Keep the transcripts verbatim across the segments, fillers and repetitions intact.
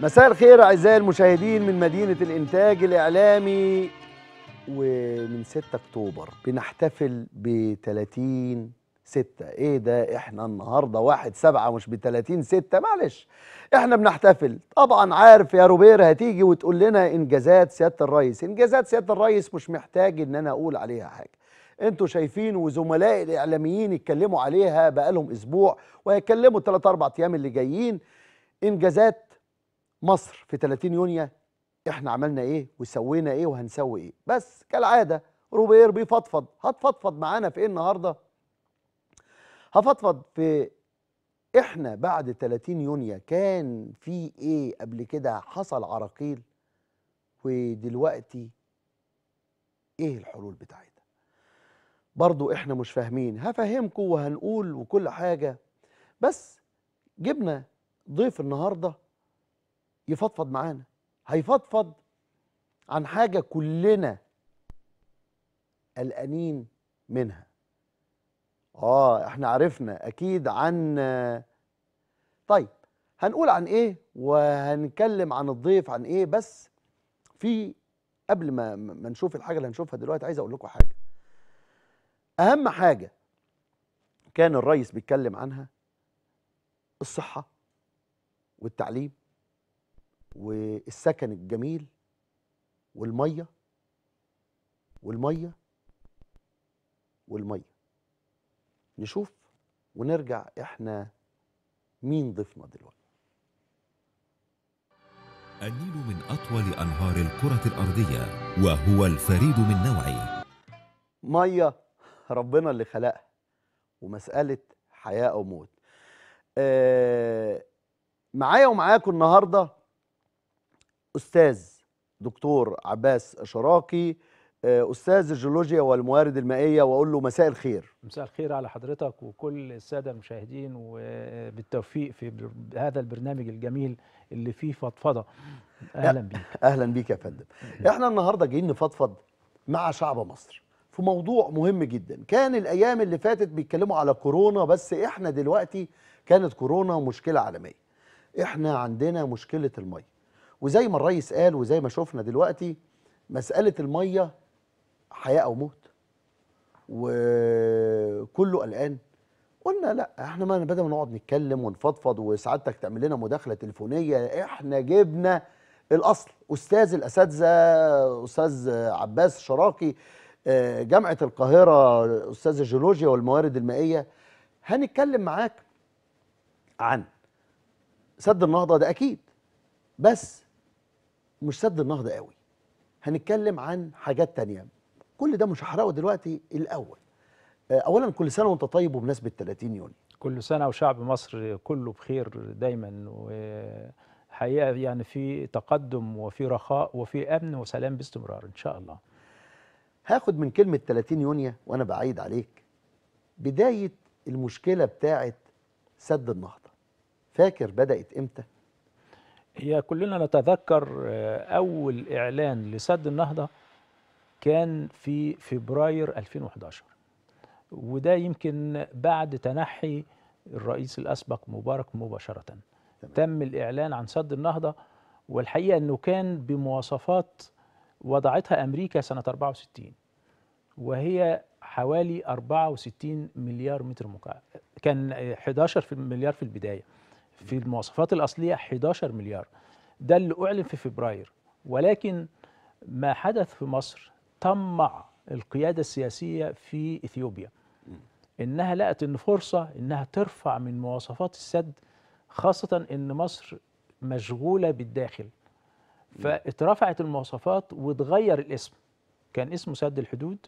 مساء الخير أعزائي المشاهدين من مدينة الإنتاج الإعلامي. ومن ستة أكتوبر بنحتفل ب ثلاثين ستة. إيه ده، إحنا النهاردة واحد سبعة مش ب ثلاثين ستة، معلش إحنا بنحتفل. طبعا عارف يا روبير هتيجي وتقول لنا إنجازات سيادة الرئيس، إنجازات سيادة الرئيس مش محتاج إن أنا أقول عليها حاجة، انتوا شايفين وزملاء الإعلاميين يتكلموا عليها بقالهم أسبوع وهيتكلموا ثلاثة أربعة أيام اللي جايين. إنجازات مصر في ثلاثين يونيو، احنا عملنا ايه وسوينا ايه وهنسوي ايه. بس كالعاده روبير بيفضفض، هتفضفض معانا في ايه النهارده؟ هفضفض في احنا بعد ثلاثين يونيو كان في ايه قبل كده، حصل عراقيل ودلوقتي ايه الحلول بتاعتها، برضو احنا مش فاهمين، هفهمكم وهنقول وكل حاجه. بس جبنا ضيف النهارده يفضفض معانا، هيفضفض عن حاجة كلنا قلقانين منها. آه احنا عرفنا أكيد عن، طيب هنقول عن إيه وهنكلم عن الضيف عن إيه. بس في قبل ما ما نشوف الحاجة اللي هنشوفها دلوقتي، عايز أقول لكم حاجة. أهم حاجة كان الرئيس بيتكلم عنها الصحة والتعليم والسكن الجميل والميه والميه والميه. نشوف ونرجع احنا مين ضيفنا دلوقتي. النيل من اطول انهار الكره الارضيه وهو الفريد من نوعه. ميه ربنا اللي خلقها، ومساله حياه او موت. آه معايا ومعاكم النهارده أستاذ دكتور عباس شراقي، أستاذ الجيولوجيا والموارد المائية، وأقول له مساء الخير. مساء الخير على حضرتك وكل السادة المشاهدين، وبالتوفيق في هذا البرنامج الجميل اللي فيه فضفضة. أهلا بيك. أهلا بيك يا فندم. إحنا النهاردة جايين نفضفض مع شعب مصر في موضوع مهم جدا. كان الأيام اللي فاتت بيتكلموا على كورونا، بس إحنا دلوقتي كانت كورونا مشكلة عالمية، إحنا عندنا مشكلة المية. وزي ما الرئيس قال وزي ما شفنا دلوقتي، مسألة المية حياة أو موت، وكله قلقان. قلنا لا احنا ما بدل ما نقعد نتكلم ونفضفض وسعادتك تعمل لنا مداخلة تليفونية، احنا جبنا الأصل، أستاذ الأساتذة أستاذ عباس شراقي، جامعة القاهرة، أستاذ الجيولوجيا والموارد المائية. هنتكلم معاك عن سد النهضة ده أكيد، بس مش سد النهضة قوي، هنتكلم عن حاجات تانية. كل ده مش هحرقه دلوقتي. الأول أولا كل سنة وأنت طيب وبمناسبة ثلاثين يونيو. كل سنة وشعب مصر كله بخير دايما، وحقيقة يعني في تقدم وفي رخاء وفي أمن وسلام باستمرار إن شاء الله. هاخد من كلمة ثلاثين يونيو وأنا بعيد عليك بداية المشكلة بتاعة سد النهضة. فاكر بدأت إمتى؟ هي كلنا نتذكر أول إعلان لسد النهضة كان في فبراير ألفين وأحد عشر، وده يمكن بعد تنحي الرئيس الأسبق مبارك مباشرة. تمام. تم الإعلان عن سد النهضة، والحقيقة أنه كان بمواصفات وضعتها أمريكا سنة أربعة وستين، وهي حوالي أربعة وستين مليار متر مكعب. كان أحد عشر مليار في البداية، في المواصفات الأصلية أحد عشر مليار. ده اللي أعلن في فبراير. ولكن ما حدث في مصر طمع القيادة السياسية في إثيوبيا، إنها لقت إن فرصة إنها ترفع من مواصفات السد، خاصة إن مصر مشغولة بالداخل، فاترفعت المواصفات واتغير الاسم. كان اسمه سد الحدود،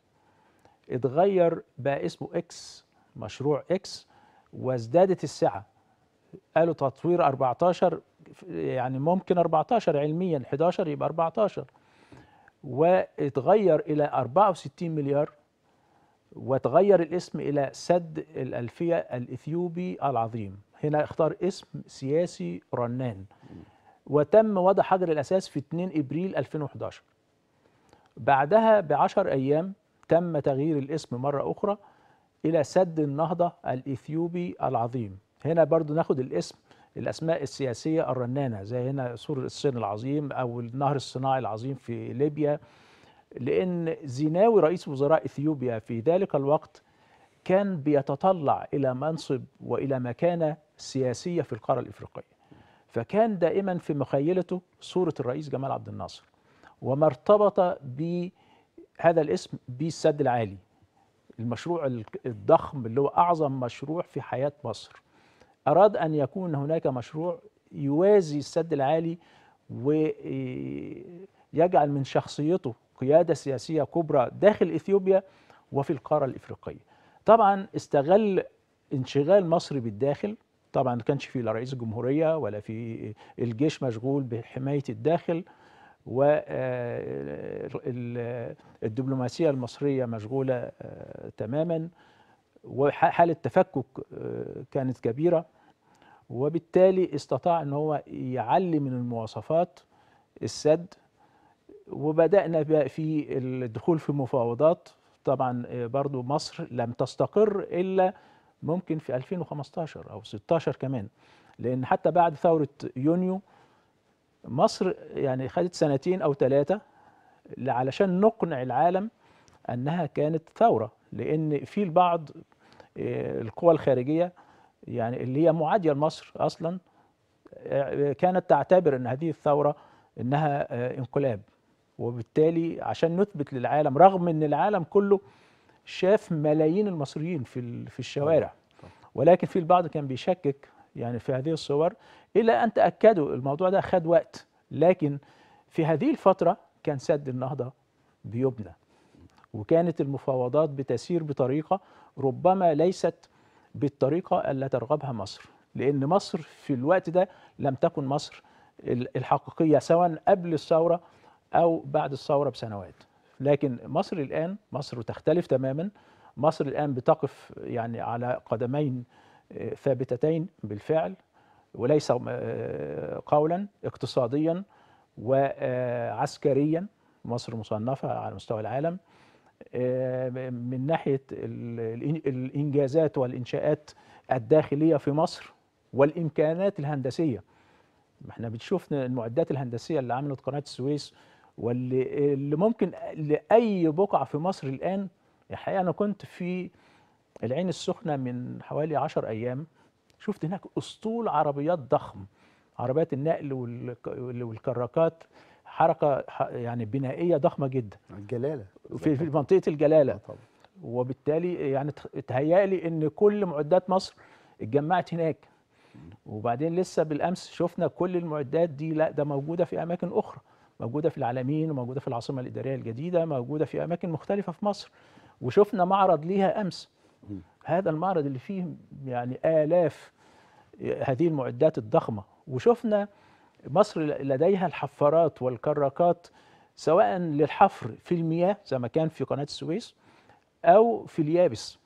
اتغير بقى اسمه إكس، مشروع إكس، وازدادت السعة. قالوا تطوير أربعة عشر، يعني ممكن أربعة عشر علميا، أحد عشر يبقى أربعة عشر، واتغير إلى أربعة وستين مليار، وتغير الاسم إلى سد الألفية الإثيوبي العظيم. هنا اختار اسم سياسي رنان، وتم وضع حجر الأساس في اثنين إبريل ألفين وأحد عشر. بعدها بعشر أيام تم تغيير الاسم مرة أخرى إلى سد النهضة الإثيوبي العظيم. هنا برضو ناخد الاسم الأسماء السياسية الرنانة، زي هنا سور الصين العظيم أو النهر الصناعي العظيم في ليبيا، لأن زيناوي رئيس وزراء إثيوبيا في ذلك الوقت كان بيتطلع إلى منصب وإلى مكانة سياسية في القارة الإفريقية، فكان دائما في مخيلته صورة الرئيس جمال عبد الناصر، وما ارتبط بهذا الاسم بالسد العالي، المشروع الضخم اللي هو أعظم مشروع في حياة مصر. أراد أن يكون هناك مشروع يوازي السد العالي ويجعل من شخصيته قيادة سياسية كبرى داخل إثيوبيا وفي القارة الإفريقية. طبعا استغل انشغال مصر بالداخل، طبعا ما كانش في لا رئيس الجمهورية ولا في الجيش مشغول بحماية الداخل، والدبلوماسية المصرية مشغولة تماما، وحالة تفكك كانت كبيرة، وبالتالي استطاع ان هو يعلي من المواصفات السد، وبدأنا في الدخول في مفاوضات. طبعا برضو مصر لم تستقر إلا ممكن في ألفين وخمسة عشر أو ستة عشر كمان، لأن حتى بعد ثورة يونيو مصر يعني خدت سنتين أو ثلاثة علشان نقنع العالم أنها كانت ثورة، لأن في البعض القوى الخارجية يعني اللي هي معادية لمصر أصلا كانت تعتبر أن هذه الثورة أنها انقلاب، وبالتالي عشان نثبت للعالم، رغم ان العالم كله شاف ملايين المصريين في في الشوارع، ولكن في البعض كان بيشكك يعني في هذه الصور، الا ان تاكدوا الموضوع ده خد وقت. لكن في هذه الفتره كان سد النهضه بيبنى، وكانت المفاوضات بتسير بطريقه ربما ليست بالطريقه التي ترغبها مصر، لان مصر في الوقت ده لم تكن مصر الحقيقيه سواء قبل الثوره أو بعد الثورة بسنوات. لكن مصر الآن، مصر تختلف تماما، مصر الآن بتقف يعني على قدمين ثابتتين بالفعل وليس قولا، اقتصاديا وعسكريا مصر مصنفة على مستوى العالم، من ناحية الإنجازات والإنشاءات الداخلية في مصر والإمكانات الهندسية. احنا بنشوف المعدات الهندسية اللي عملت قناة السويس واللي اللي ممكن لأي بقعة في مصر الآن. الحقيقة أنا كنت في العين السخنة من حوالي عشر أيام، شفت هناك أسطول عربيات ضخم، عربيات النقل والكراكات، حركة يعني بنائية ضخمة جدا، الجلالة في في منطقة الجلالة طبعا. وبالتالي يعني تهيألي إن كل معدات مصر اتجمعت هناك، وبعدين لسه بالأمس شفنا كل المعدات دي، لا ده موجودة في أماكن أخرى، موجودة في العلمين وموجودة في العاصمة الإدارية الجديدة، موجودة في أماكن مختلفة في مصر. وشفنا معرض ليها أمس، هذا المعرض اللي فيه يعني آلاف هذه المعدات الضخمة، وشفنا مصر لديها الحفارات والكراكات سواء للحفر في المياه زي ما كان في قناة السويس أو في اليابس،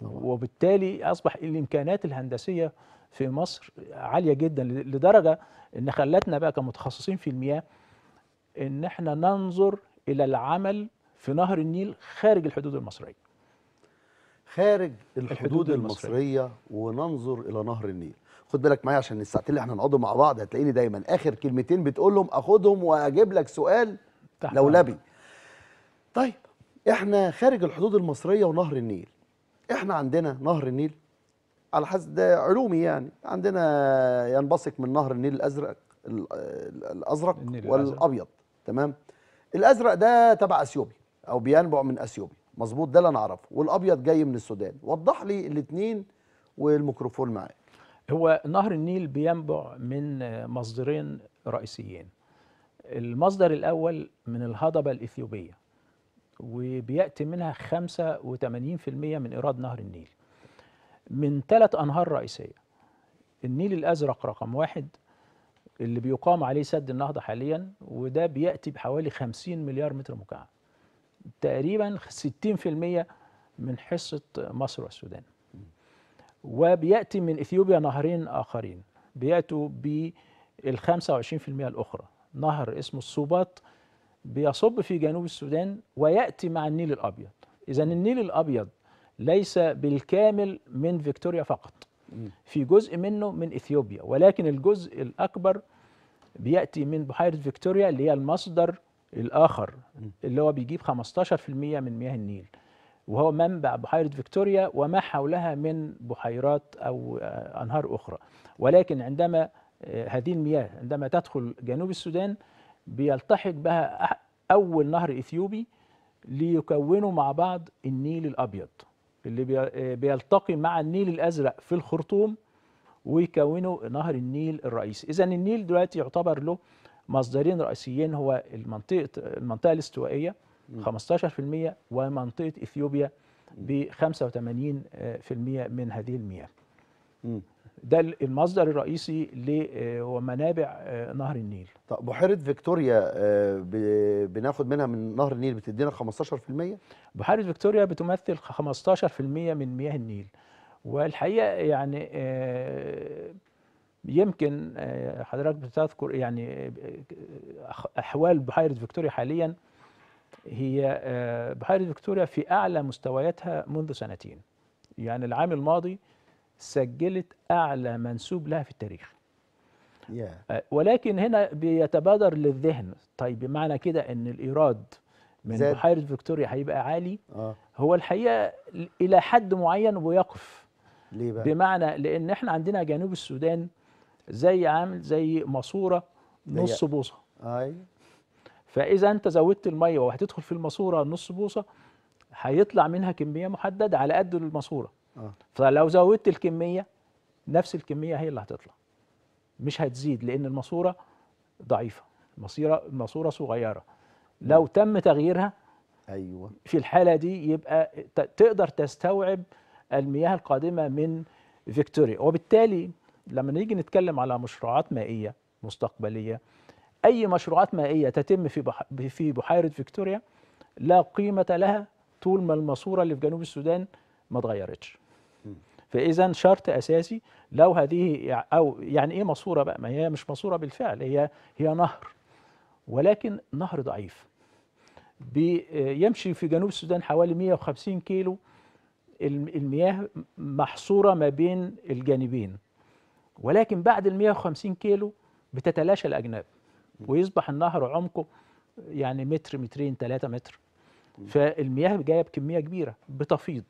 وبالتالي أصبح الإمكانات الهندسية في مصر عالية جدا، لدرجة ان خلتنا بقى كمتخصصين في المياه ان احنا ننظر الى العمل في نهر النيل خارج الحدود المصرية، خارج الحدود, الحدود المصرية, المصرية، وننظر الى نهر النيل. خد بالك معايا عشان الساعتين اللي احنا هنقعدوا مع بعض هتلاقيني دايما اخر كلمتين بتقولهم اخدهم واجيب لك سؤال لولبي. طيب احنا خارج الحدود المصرية ونهر النيل، احنا عندنا نهر النيل على حسب علومي يعني، عندنا ينبثق من نهر النيل الأزرق الأزرق والأبيض، تمام؟ الأزرق ده تبع أثيوبيا أو بينبع من أثيوبيا، مظبوط، ده اللي أنا أعرفه، والأبيض جاي من السودان. وضح لي الاتنين والميكروفون معاك. هو نهر النيل بينبع من مصدرين رئيسيين. المصدر الأول من الهضبة الإثيوبية، وبيأتي منها خمسة وثمانين بالمئة من إيراد نهر النيل، من ثلاث أنهار رئيسية: النيل الأزرق رقم واحد اللي بيقام عليه سد النهضة حاليا، وده بيأتي بحوالي خمسين مليار متر مكعب، تقريبا ستين بالمئة من حصة مصر والسودان. وبيأتي من إثيوبيا نهرين آخرين بيأتوا بال خمسة وعشرين بالمئة الأخرى، نهر اسمه الصوبات بيصب في جنوب السودان ويأتي مع النيل الأبيض. إذن النيل الأبيض ليس بالكامل من فيكتوريا فقط، في جزء منه من إثيوبيا، ولكن الجزء الأكبر بيأتي من بحيرة فيكتوريا اللي هي المصدر الآخر اللي هو بيجيب خمستاشر في المية من مياه النيل، وهو منبع بحيرة فيكتوريا وما حولها من بحيرات أو أنهار أخرى. ولكن عندما هذه المياه عندما تدخل جنوب السودان بيلتحق بها أول نهر إثيوبي ليكونوا مع بعض النيل الأبيض اللي بيلتقي مع النيل الأزرق في الخرطوم ويكونوا نهر النيل الرئيسي. إذا النيل دلوقتي يعتبر له مصدرين رئيسيين، هو المنطقة المنطقة الاستوائية خمستاشر في المية ومنطقة إثيوبيا ب خمسة وتمانين في المية من هذه المياه. ده المصدر الرئيسي ومنابع نهر النيل. طب بحيرة فيكتوريا بناخد منها من نهر النيل بتدينا خمستاشر في المية؟ بحيرة فيكتوريا بتمثل خمستاشر في المية من مياه النيل، والحقيقة يعني يمكن حضرتك بتذكر يعني أحوال بحيرة فيكتوريا حاليا. هي بحيرة فيكتوريا في أعلى مستوياتها منذ سنتين، يعني العام الماضي سجلت أعلى منسوب لها في التاريخ. yeah. ولكن هنا بيتبادر للذهن، طيب بمعنى كده أن الإيراد من زاد. بحيرة فيكتوريا هيبقى عالي. آه. هو الحقيقة إلى حد معين ويقف. ليه بقى؟ بمعنى لأن احنا عندنا جنوب السودان زي عامل زي ماسورة نص بوصة. آه. فإذا أنت زودت المية وهتدخل في الماسورة نص بوصة هيطلع منها كمية محددة على قد الماسورة. آه. فلو زودت الكمية نفس الكمية هي اللي هتطلع، مش هتزيد لأن الماسورة ضعيفة، الماسورة الماسورة صغيرة. لو تم تغييرها أيوة في الحالة دي يبقى تقدر تستوعب المياه القادمة من فيكتوريا. وبالتالي لما نيجي نتكلم على مشروعات مائية مستقبلية، أي مشروعات مائية تتم في بح... في بحيرة فيكتوريا لا قيمة لها طول ما الماسورة اللي في جنوب السودان ما اتغيرتش. فإذا شرط أساسي لو هذه أو يعني إيه ماسورة بقى؟ ما هي مش ماسورة بالفعل، هي هي نهر، ولكن نهر ضعيف بيمشي في جنوب السودان حوالي مية وخمسين كيلو. المياه محصورة ما بين الجانبين، ولكن بعد ال مية وخمسين كيلو بتتلاشى الأجناب ويصبح النهر عمقه يعني متر مترين ثلاثة متر. فالمياه جاية بكمية كبيرة بتفيض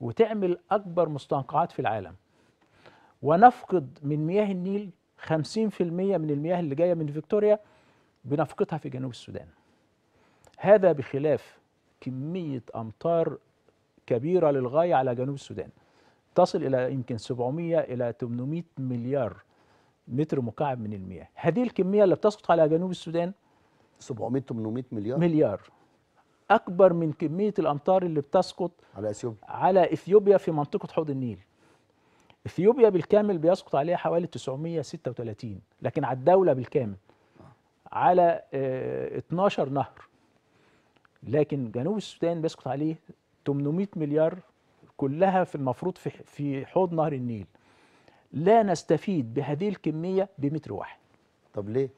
وتعمل أكبر مستنقعات في العالم، ونفقد من مياه النيل خمسين في المية من المياه اللي جاية من فيكتوريا بنفقدها في جنوب السودان. هذا بخلاف كمية أمطار كبيرة للغاية على جنوب السودان تصل إلى يمكن سبعمية إلى تمنمية مليار متر مكعب من المياه. هذه الكمية اللي بتسقط على جنوب السودان سبعمية تمنمية مليار مليار أكبر من كمية الأمطار اللي بتسقط على إثيوبيا على إثيوبيا في منطقة حوض النيل. إثيوبيا بالكامل بيسقط عليها حوالي تسعمية ستة وتلاتين، لكن على الدولة بالكامل على اه اتناشر نهر، لكن جنوب السودان بيسقط عليه تمنمية مليار كلها في المفروض في في حوض نهر النيل. لا نستفيد بهذه الكمية بمتر واحد. طب ليه؟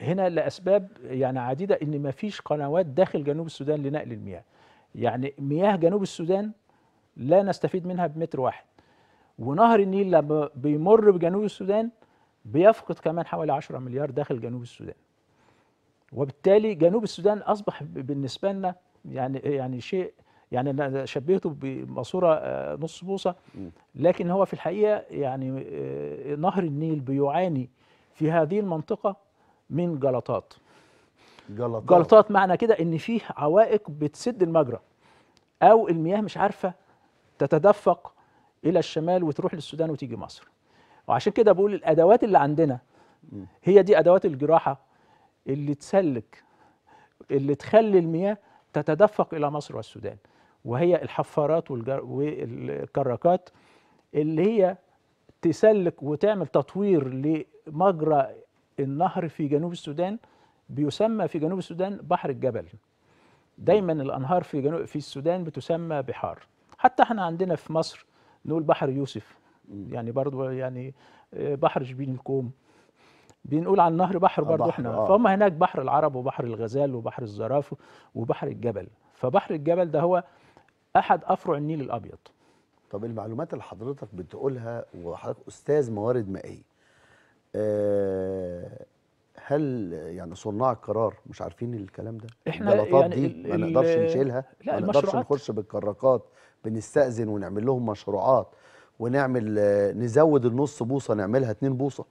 هنا لأسباب يعني عديدة، إن ما فيش قنوات داخل جنوب السودان لنقل المياه. يعني مياه جنوب السودان لا نستفيد منها بمتر واحد، ونهر النيل لما بيمر بجنوب السودان بيفقد كمان حوالي عشرة مليار داخل جنوب السودان. وبالتالي جنوب السودان أصبح بالنسبة لنا يعني يعني شيء يعني أنا شبهته بماسورة نص بوصة، لكن هو في الحقيقة يعني نهر النيل بيعاني في هذه المنطقة من جلطات. جلطات جلطات معنى كده ان فيه عوائق بتسد المجرى، او المياه مش عارفه تتدفق الى الشمال وتروح للسودان وتيجي مصر. وعشان كده بقول الادوات اللي عندنا هي دي ادوات الجراحه اللي تسلك اللي تخلي المياه تتدفق الى مصر والسودان، وهي الحفارات والكراكات اللي هي تسلك وتعمل تطوير لمجرى النهر في جنوب السودان. بيسمى في جنوب السودان بحر الجبل. دايما الانهار في جنوب في السودان بتسمى بحار، حتى احنا عندنا في مصر نقول بحر يوسف، يعني برضو يعني بحر جبين الكوم، بنقول على النهر بحر برضو احنا. آه. فهم هناك بحر العرب وبحر الغزال وبحر الزرافه وبحر الجبل. فبحر الجبل ده هو احد افرع النيل الابيض. طب المعلومات اللي حضرتك بتقولها وحضرتك أستاذ موارد مائية، أه هل يعني صناع القرار مش عارفين الكلام ده؟ احنا يعني دي ما نقدرش نشيلها، ما نقدرش نخش بالكراكات، بنستأذن ونعمل لهم مشروعات ونعمل نزود النص بوصه نعملها اتنين بوصه.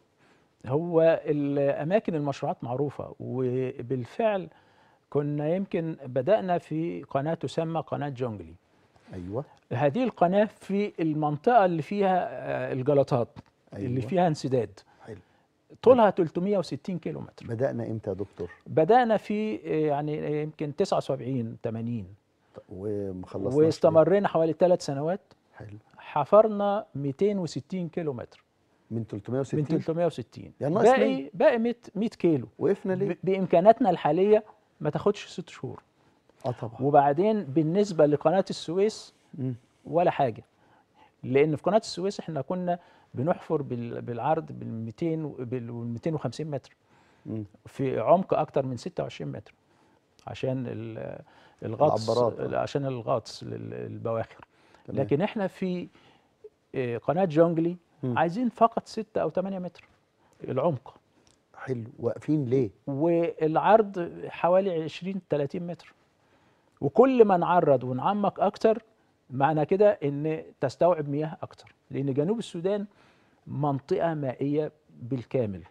هو الاماكن المشروعات معروفه، وبالفعل كنا يمكن بدأنا في قناه تسمى قناه جونجلي. ايوه هذه القناه في المنطقه اللي فيها الجلطات. أيوة. اللي فيها انسداد. حلو. طولها ثلاثمائة وستين كيلو متر. بدأنا امتى يا دكتور؟ بدأنا في يعني يمكن تسعة وسبعين ثمانين ومخلصنا، واستمرينا حوالي ثلاث سنوات. حلو. حفرنا مئتين وستين كيلو متر من ثلاثمائة وستين من ثلاثمائة وستين يعني ناقص باقي باقي مئة كيلو. وقفنا ليه؟ بامكاناتنا الحاليه ما تاخدش ست شهور. اه طبعا. وبعدين بالنسبه لقناه السويس م. ولا حاجه، لان في قناه السويس احنا كنا بنحفر بالعرض بال مئتين وخمسين متر م. في عمق اكتر من ستة وعشرين متر عشان الغطس، عشان الغطس للبواخر. تمام. لكن احنا في قناه جونجلي م. عايزين فقط ستة او ثمانية متر العمق. حلو. واقفين ليه؟ والعرض حوالي عشرين ثلاثين متر، وكل ما نعرض ونعمق اكتر معنى كده ان تستوعب مياه اكتر، لان جنوب السودان منطقه مائيه بالكامل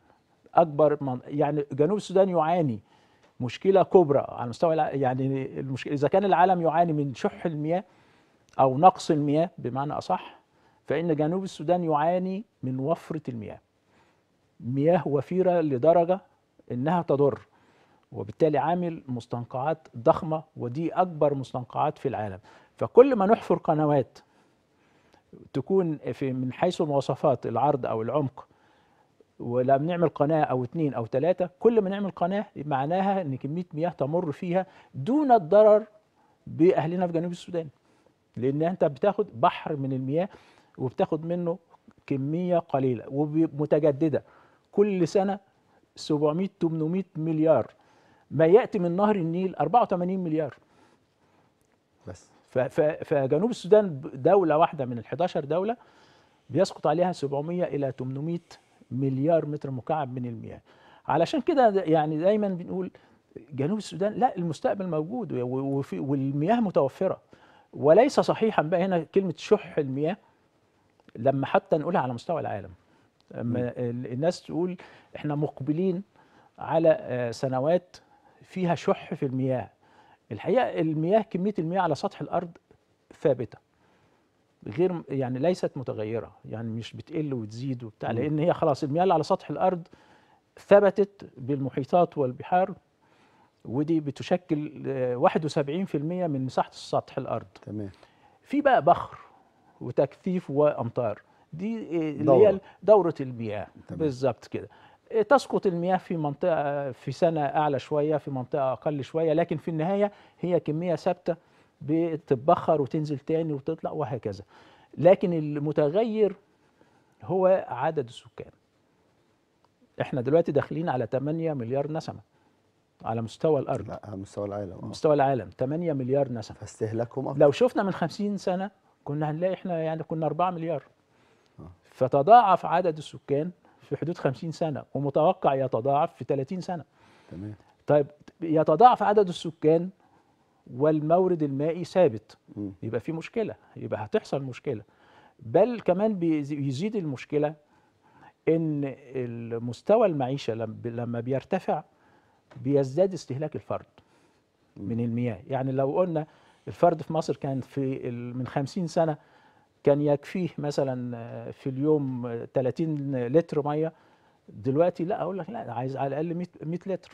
اكبر من... يعني جنوب السودان يعاني مشكله كبرى على مستوى الع... يعني المشكله اذا كان العالم يعاني من شح المياه أو نقص المياه بمعنى أصح، فإن جنوب السودان يعاني من وفرة المياه، مياه وفيرة لدرجة إنها تضر، وبالتالي عامل مستنقعات ضخمة، ودي أكبر مستنقعات في العالم. فكل ما نحفر قنوات تكون في من حيث المواصفات العرض أو العمق، ولا بنعمل قناة أو اتنين أو تلاتة، كل ما نعمل قناة معناها إن كمية مياه تمر فيها دون الضرر بأهلنا في جنوب السودان، لأن أنت بتاخد بحر من المياه وبتاخد منه كمية قليلة ومتجددة كل سنة سبعمائة ثمانمائة مليار. ما يأتي من نهر النيل أربعة وثمانين مليار بس. فجنوب السودان دولة واحدة من الحداشر دولة بيسقط عليها سبعمائة إلى ثمانمائة مليار متر مكعب من المياه. علشان كده يعني دايما بنقول جنوب السودان لا المستقبل موجود والمياه متوفرة. وليس صحيحا بقى هنا كلمه شح المياه لما حتى نقولها على مستوى العالم، لما الناس تقول احنا مقبلين على سنوات فيها شح في المياه. الحقيقه المياه كميه المياه على سطح الارض ثابته، غير يعني ليست متغيره، يعني مش بتقل وتزيد وبتاع، لان هي خلاص المياه اللي على سطح الارض ثبتت بالمحيطات والبحار، ودي بتشكل واحد وسبعين في المئة من مساحة سطح الأرض. تمام. في بقى بخر وتكثيف وأمطار، دي اللي هي دورة المياه بالظبط كده. تسقط المياه في منطقة في سنة أعلى شوية، في منطقة أقل شوية، لكن في النهاية هي كمية ثابتة بتتبخر وتنزل تاني وتطلع وهكذا. لكن المتغير هو عدد السكان. احنا دلوقتي داخلين على ثمانية مليار نسمة على مستوى الارض. لا على مستوى العالم. أوه. مستوى العالم ثمانية مليار نسمه، فاستهلاكهم أكثر. لو شفنا من خمسين سنه كنا هنلاقي احنا يعني كنا أربعة مليار. أوه. فتضاعف عدد السكان في حدود خمسين سنه، ومتوقع يتضاعف في ثلاثين سنه. تمام. طيب يتضاعف عدد السكان والمورد المائي ثابت، م. يبقى في مشكله، يبقى هتحصل مشكله. بل كمان بيزيد المشكله ان مستوى المعيشه لما بيرتفع بيزداد استهلاك الفرد من المياه. يعني لو قلنا الفرد في مصر كان في من خمسين سنة كان يكفيه مثلا في اليوم ثلاثين لتر مية، دلوقتي لا أقول لك لا عايز على الأقل مئة لتر.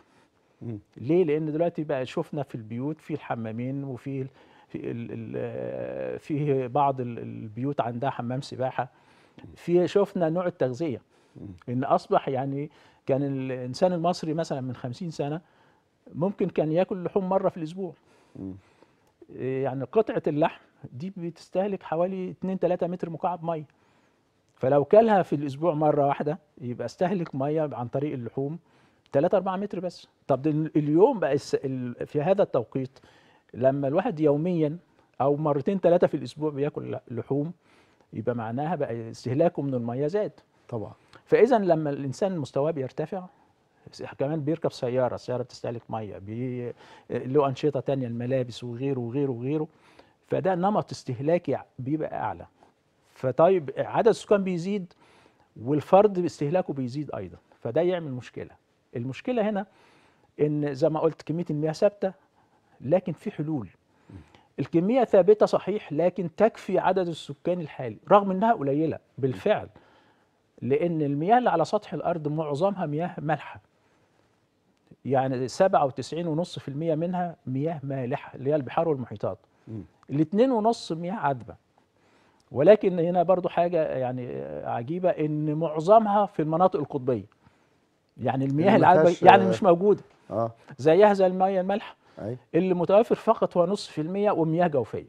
مم. ليه؟ لأن دلوقتي بقى شفنا في البيوت في الحمامين، وفي في, في بعض البيوت عندها حمام سباحة، في شفنا نوع التغذية إن أصبح يعني كان الإنسان المصري مثلا من خمسين سنة ممكن كان ياكل لحوم مرة في الأسبوع. م. يعني قطعة اللحم دي بتستهلك حوالي اثنين ثلاثة متر مكعب مية، فلو كلها في الأسبوع مرة واحدة يبقى استهلك مية عن طريق اللحوم ثلاثة أربعة متر بس. طب اليوم بقى في هذا التوقيت لما الواحد يوميا أو مرتين ثلاثة في الأسبوع بياكل لحوم، يبقى معناها بقى استهلاكه من الميه زاد. طبعا. فاذا لما الانسان مستواه بيرتفع كمان بيركب سياره، السياره بتستهلك ميه، بي... له انشطه ثانيه، الملابس وغيره وغيره وغيره، فده نمط استهلاكي بيبقى اعلى. فطيب عدد السكان بيزيد والفرد استهلاكه بيزيد ايضا، فده يعمل مشكله. المشكله هنا ان زي ما قلت كميه المياه ثابته لكن في حلول. الكميه ثابته صحيح لكن تكفي عدد السكان الحالي رغم انها قليله بالفعل، لان المياه اللي على سطح الارض معظمها مياه مالحه. يعني سبعة وتسعين فاصلة خمسة بالمية منها مياه مالحه اللي هي البحار والمحيطات. الاثنين ونص مياه عذبه. ولكن هنا برضو حاجه يعني عجيبه ان معظمها في المناطق القطبيه. يعني المياه العذبه يعني مش موجوده. اه زيها زي المياه المالحه. اللي متوفر فقط هو نص في المية ومياه جوفية.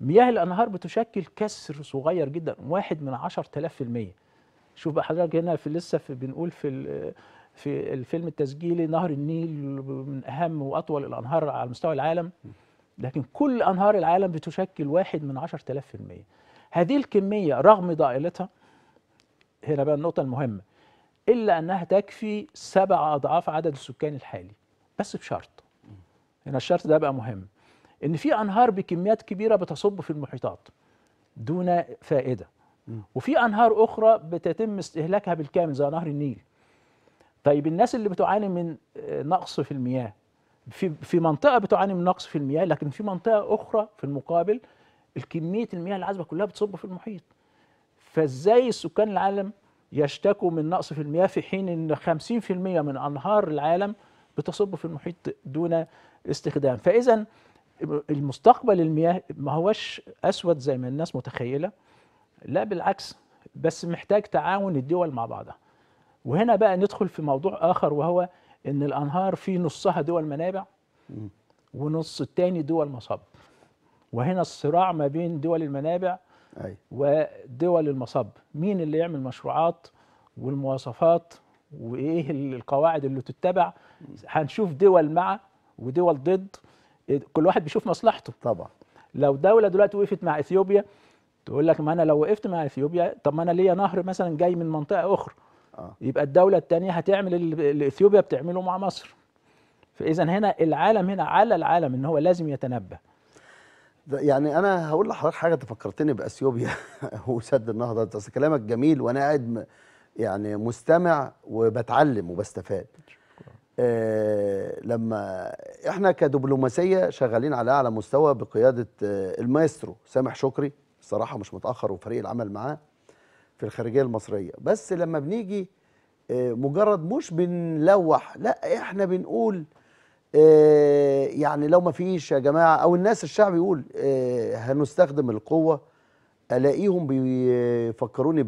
مياه الأنهار بتشكل كسر صغير جدا، واحد من عشرة آلاف في المية. شوف بقى حضرتك هنا في لسه في بنقول في في الفيلم التسجيلي نهر النيل من أهم وأطول الأنهار على مستوى العالم، لكن كل أنهار العالم بتشكل واحد من عشرة آلاف في المية. هذه الكمية رغم ضائلتها، هنا بقى النقطة المهمة، إلا أنها تكفي سبع أضعاف عدد السكان الحالي، بس بشرط. هنا الشرط ده بقى مهم، ان في انهار بكميات كبيره بتصب في المحيطات دون فائده، وفي انهار اخرى بتتم استهلاكها بالكامل زي نهر النيل. طيب الناس اللي بتعاني من نقص في المياه، في في منطقه بتعاني من نقص في المياه، لكن في منطقه اخرى في المقابل الكميه المياه العذبه كلها بتصب في المحيط. فازاي سكان العالم يشتكوا من نقص في المياه في حين ان خمسين بالمية من انهار العالم بتصب في المحيط دون استخدام؟ فإذا المستقبل المياه ما هوش أسود زي ما الناس متخيلة، لا بالعكس، بس محتاج تعاون الدول مع بعضها. وهنا بقى ندخل في موضوع آخر، وهو إن الأنهار في نصها دول منابع ونص التاني دول مصب، وهنا الصراع ما بين دول المنابع ودول المصب، مين اللي يعمل مشروعات والمواصفات وإيه القواعد اللي تتبع. هنشوف دول مع ودول ضد، كل واحد بيشوف مصلحته. طبعا لو دوله دلوقتي وقفت مع اثيوبيا تقول لك ما انا لو وقفت مع اثيوبيا، طب ما انا ليا نهر مثلا جاي من منطقه اخرى، آه. يبقى الدوله الثانيه هتعمل اللي اثيوبيا بتعمله مع مصر. فاذا هنا العالم، هنا على العالم ان هو لازم يتنبه. يعني انا هقول لحضرتك حاجه، انت فكرتني باثيوبيا وسد النهضه. انت كلامك جميل وانا قاعد يعني مستمع وبتعلم وبستفاد. آه لما احنا كدبلوماسيه شغالين عليها على مستوى بقياده آه المايسترو سامح شكري، الصراحه مش متاخر، وفريق العمل معاه في الخارجيه المصريه. بس لما بنيجي آه مجرد مش بنلوح، لا احنا بنقول آه يعني لو ما فيش يا جماعه، او الناس الشعب يقول آه هنستخدم القوه. الاقيهم بيفكروني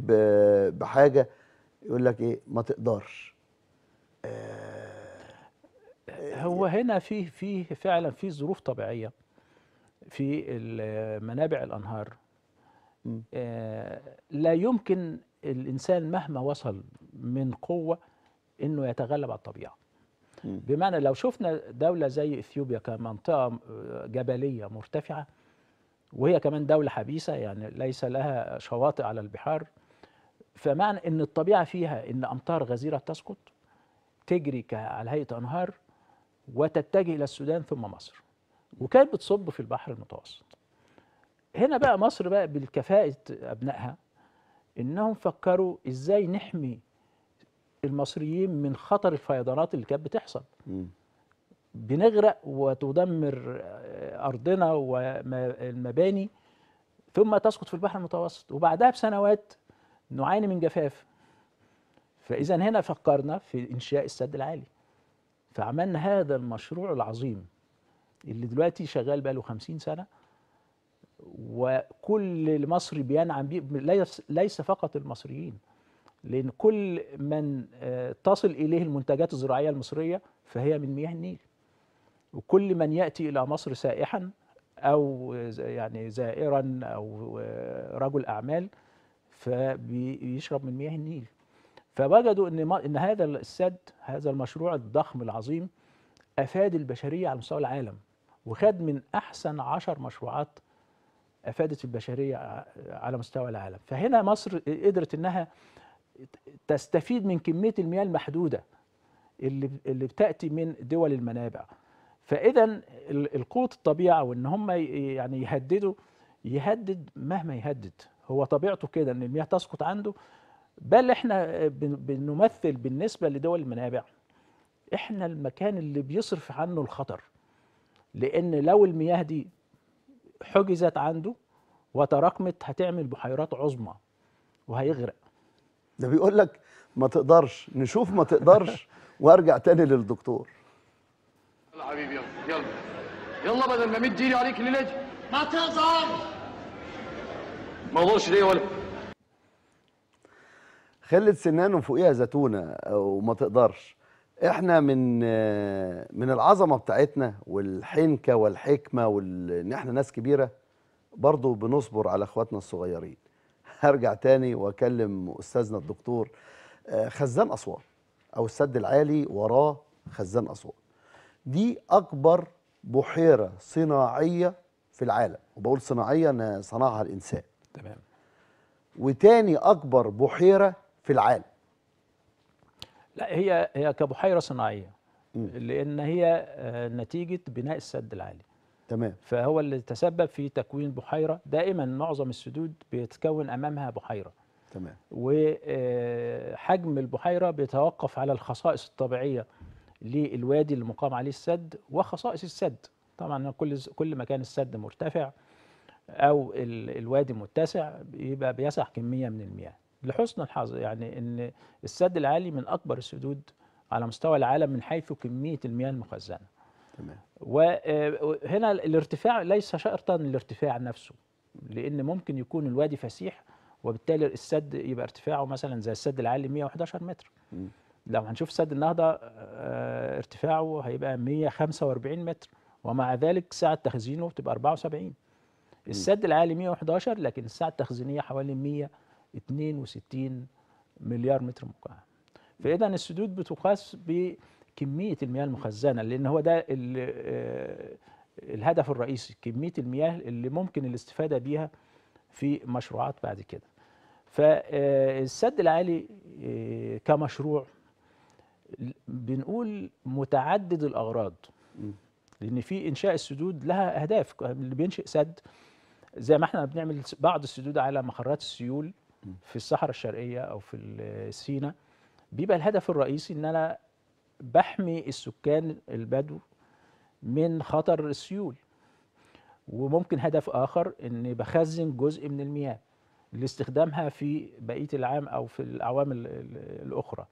بحاجه يقول لك ايه، ما تقدرش. آه هو هنا في في فعلا في ظروف طبيعيه في منابع الانهار لا يمكن الانسان مهما وصل من قوه انه يتغلب على الطبيعه. بمعنى لو شفنا دوله زي اثيوبيا كمنطقه جبليه مرتفعه، وهي كمان دوله حبيسه يعني ليس لها شواطئ على البحار، فمعنى ان الطبيعه فيها ان امطار غزيره تسقط تجري على هيئه انهار وتتجه إلى السودان ثم مصر، وكانت بتصب في البحر المتوسط. هنا بقى مصر بقى بالكفاءة أبنائها إنهم فكروا إزاي نحمي المصريين من خطر الفيضانات اللي كانت بتحصل. م. بنغرق وتدمر أرضنا والمباني ثم تسقط في البحر المتوسط، وبعدها بسنوات نعاني من جفاف. فإذا هنا فكرنا في إنشاء السد العالي، فعملنا هذا المشروع العظيم اللي دلوقتي شغال بقاله خمسين سنة، وكل مصري بينعم بيه، ليس فقط المصريين، لأن كل من تصل إليه المنتجات الزراعية المصرية فهي من مياه النيل، وكل من يأتي إلى مصر سائحا أو يعني زائرا أو رجل أعمال فبيشرب من مياه النيل. فوجدوا ان ان هذا السد، هذا المشروع الضخم العظيم، افاد البشريه على مستوى العالم، وخد من احسن عشر مشروعات أفادت البشرية على مستوى العالم. فهنا مصر قدرت أنها تستفيد من كمية المياه المحدودة اللي اللي بتأتي من دول المنابع. فإذا القوت الطبيعة وأن هم يعني يهددوا، يهدد مهما يهدد، هو طبيعته كده أن المياه تسقط عنده. بل إحنا بنمثل بالنسبة لدول المنابع، إحنا المكان اللي بيصرف عنه الخطر، لأن لو المياه دي حجزت عنده وتراكمت هتعمل بحيرات عظمى وهيغرق. ده بيقول لك ما تقدرش، نشوف ما تقدرش. وارجع تاني للدكتور. يلا حبيبي، يلا يلا يلا، بدل ما مية جيلي عليك الليله دي. ما تقدرش. ما اقدرش ليه ولا؟ خلت سنانه فوقيها زتونه وما تقدرش. احنا من من العظمه بتاعتنا والحنكه والحكمه وان احنا ناس كبيره برضه بنصبر على اخواتنا الصغيرين. هرجع تاني واكلم استاذنا الدكتور خزان اسوان، او السد العالي وراه خزان اسوان. دي اكبر بحيره صناعيه في العالم، وبقول صناعيه انا صنعها الانسان. تمام. وتاني اكبر بحيره في العالم. لا، هي هي كبحيره صناعيه م. لان هي نتيجه بناء السد العالي. تمام. فهو اللي تسبب في تكوين بحيره. دائما معظم السدود بيتكون امامها بحيره. تمام. وحجم البحيره بيتوقف على الخصائص الطبيعيه للوادي اللي مقام عليه السد وخصائص السد. طبعا كل كل ما كان السد مرتفع او الوادي متسع يبقى بيسع كميه من المياه. لحسن الحظ يعني ان السد العالي من اكبر السدود على مستوى العالم من حيث كميه المياه المخزنه. تمام. وهنا الارتفاع ليس شرطا الارتفاع نفسه، لان ممكن يكون الوادي فسيح وبالتالي السد يبقى ارتفاعه مثلا زي السد العالي مية وحداشر متر. م. لو هنشوف سد النهضه ارتفاعه هيبقى مية وخمسة وأربعين متر، ومع ذلك سعه تخزينه بتبقى أربعة وسبعين. السد العالي مية وحداشر لكن السعه التخزينيه حوالي مية واتنين وستين مليار متر مكعب. فاذا السدود بتقاس بكميه المياه المخزنه، لان هو ده الهدف الرئيسي، كميه المياه اللي ممكن الاستفاده بيها في مشروعات بعد كده. فالسد العالي كمشروع بنقول متعدد الاغراض، لان في انشاء السدود لها اهداف. اللي بينشئ سد زي ما احنا بنعمل بعض السدود على مخرات السيول في الصحراء الشرقيه او في سيناء، بيبقى الهدف الرئيسي ان انا بحمي السكان البدو من خطر السيول. وممكن هدف اخر ان بخزن جزء من المياه لاستخدامها في بقيه العام او في الاعوام الاخرى.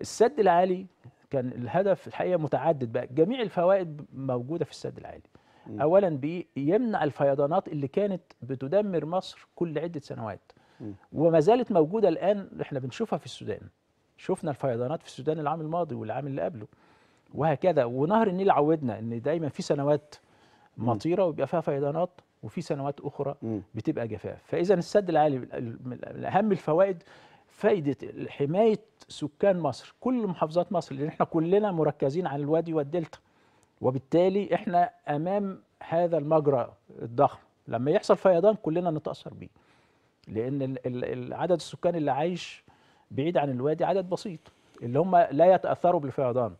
السد العالي كان الهدف الحقيقه متعدد بقى، جميع الفوائد موجوده في السد العالي. م. اولا بيمنع الفيضانات اللي كانت بتدمر مصر كل عده سنوات، م. وما زالت موجوده الان. احنا بنشوفها في السودان، شفنا الفيضانات في السودان العام الماضي والعام اللي قبله وهكذا. ونهر النيل عودنا ان دايما في سنوات مطيره وبيبقى فيها فيضانات، وفي سنوات اخرى م. بتبقى جفاف. فاذا السد العالي من اهم الفوائد فايده حمايه سكان مصر، كل محافظات مصر، لان احنا كلنا مركزين على الوادي والدلتا، وبالتالي احنا امام هذا المجرى الضخم. لما يحصل فيضان كلنا نتاثر بيه، لان عدد السكان اللي عايش بعيد عن الوادي عدد بسيط، اللي هم لا يتاثروا بالفيضان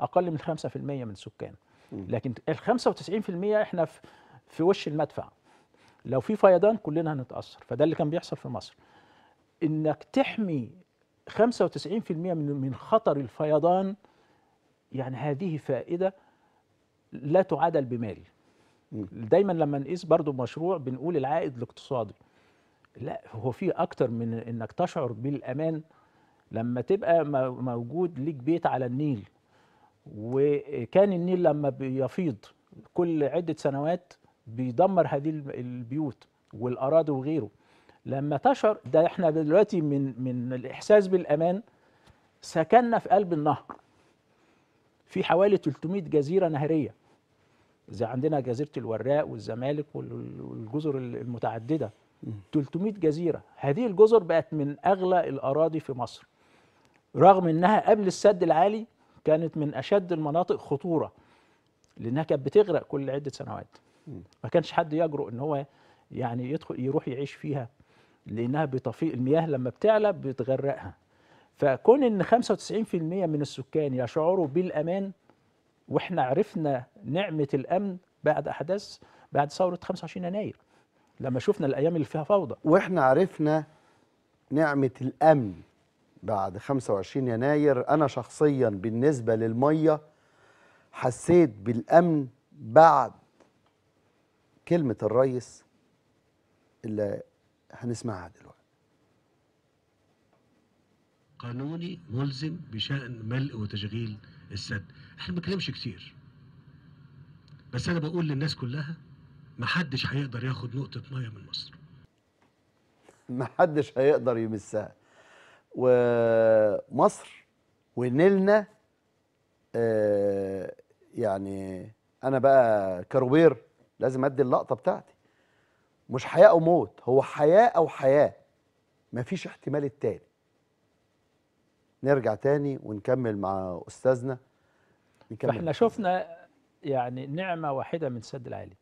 اقل من خمسة بالمية من السكان. لكن ال خمسة وتسعين بالمية احنا في وش المدفع، لو في فيضان كلنا هنتاثر. فده اللي كان بيحصل في مصر، انك تحمي خمسة وتسعين بالمية من خطر الفيضان. يعني هذه فائده لا تعادل بمال. دايما لما نقيس برضو مشروع بنقول العائد الاقتصادي، لا هو فيه اكتر من انك تشعر بالامان لما تبقى موجود ليك بيت على النيل. وكان النيل لما بيفيض كل عدة سنوات بيدمر هذه البيوت والأراضي وغيره. لما تشعر ده، احنا دلوقتي من من الإحساس بالأمان سكننا في قلب النهر، في حوالي تلتمية جزيرة نهرية، زي عندنا جزيرة الوراق والزمالك والجزر المتعددة، تلتمية جزيرة. هذه الجزر بقت من أغلى الأراضي في مصر، رغم أنها قبل السد العالي كانت من أشد المناطق خطورة، لأنها كانت بتغرق كل عدة سنوات. ما كانش حد يجرؤ إن هو يعني يدخل يروح يعيش فيها، لانها بتفيض المياه لما بتعلى بتغرقها. فكون ان خمسة وتسعين بالمئة من السكان يشعروا بالامان، واحنا عرفنا نعمه الامن بعد احداث بعد ثوره خمسة وعشرين يناير لما شفنا الايام اللي فيها فوضى، واحنا عرفنا نعمه الامن بعد خمسة وعشرين يناير. انا شخصيا بالنسبه للميه حسيت بالامن بعد كلمه الرئيس اللي هنسمعها دلوقتي. قانوني ملزم بشأن ملء وتشغيل السد. احنا ما بنتكلمش كتير، بس انا بقول للناس كلها ما حدش هيقدر ياخد نقطة مية من مصر، ما حدش هيقدر يمسها. ومصر ونيلنا آه يعني انا بقى كروبير لازم ادي اللقطة بتاعتي، مش حياة أو موت، هو حياة أو حياة، مفيش احتمال التاني. نرجع تاني ونكمل مع أستاذنا. فإحنا شفنا يعني نعمة واحدة من السد العالي،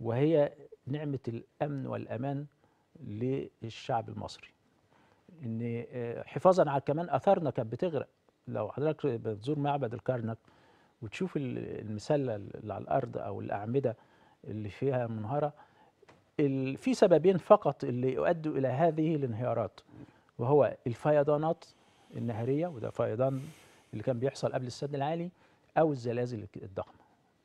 وهي نعمة الأمن والأمان للشعب المصري، إن حفاظا على كمان آثارنا كانت بتغرق. لو حضرتك بتزور معبد الكرنك وتشوف المسلة اللي على الأرض أو الأعمدة اللي فيها منهارة، في سببين فقط اللي يؤدوا الى هذه الانهيارات، وهو الفيضانات النهريه، وده فيضان اللي كان بيحصل قبل السد العالي، او الزلازل الضخمه.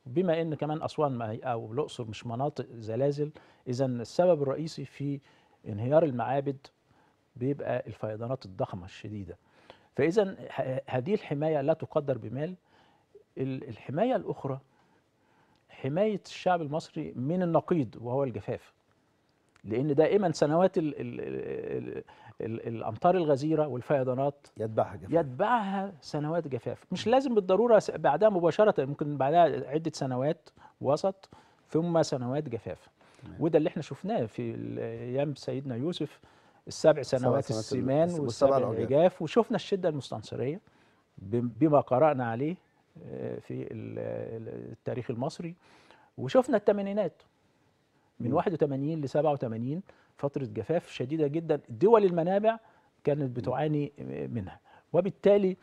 بما ان كمان اسوان او الاقصر مش مناطق زلازل، اذا السبب الرئيسي في انهيار المعابد بيبقى الفيضانات الضخمه الشديده. فاذا هذه الحمايه لا تقدر بمال. الحمايه الاخرى حمايه الشعب المصري من النقيض، وهو الجفاف، لأن دائما سنوات ال ال ال ال الأمطار الغزيرة والفيضانات يتبعها جفاف. يتبعها سنوات جفاف، مش لازم بالضرورة بعدها مباشرة، ممكن بعدها عدة سنوات وسط ثم سنوات جفاف. وده اللي احنا شفناه في أيام سيدنا يوسف، السبع سنوات السمان والسبع العجاف، وشفنا الشدة المستنصرية بما قرأنا عليه في التاريخ المصري. وشفنا الثمانينات من واحد وثمانين ل سبعة وثمانين فترة جفاف شديدة جدا، دول المنابع كانت بتعاني منها. وبالتالي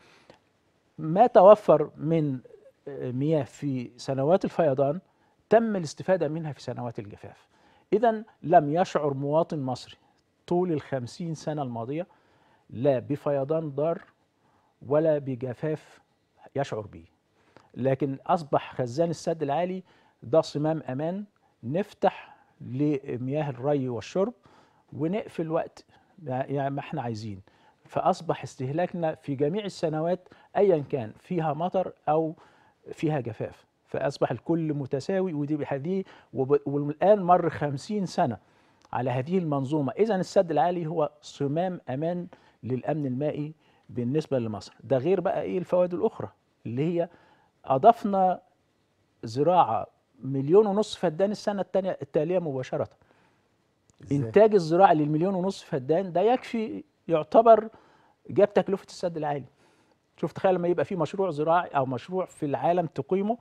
ما توفر من مياه في سنوات الفيضان تم الاستفادة منها في سنوات الجفاف. إذا لم يشعر مواطن مصري طول الخمسين سنة الماضية لا بفيضان ضار ولا بجفاف يشعر به، لكن أصبح خزان السد العالي ده صمام أمان، نفتح لمياه الري والشرب ونقفل وقت يعني ما احنا عايزين. فأصبح استهلاكنا في جميع السنوات أيا كان فيها مطر أو فيها جفاف، فأصبح الكل متساوي. ودي بهذه والآن مر خمسين سنة على هذه المنظومة. إذا السد العالي هو صمام أمان للأمن المائي بالنسبة لمصر. ده غير بقى إيه الفوائد الأخرى اللي هي أضفنا زراعة مليون ونص فدان السنة التانية التالية مباشرة. إنتاج الزراعة للمليون ونص فدان ده يكفي، يعتبر جاب تكلفة السد العالي. شوف تخيل لما يبقى في مشروع زراعي أو مشروع في العالم تقيمه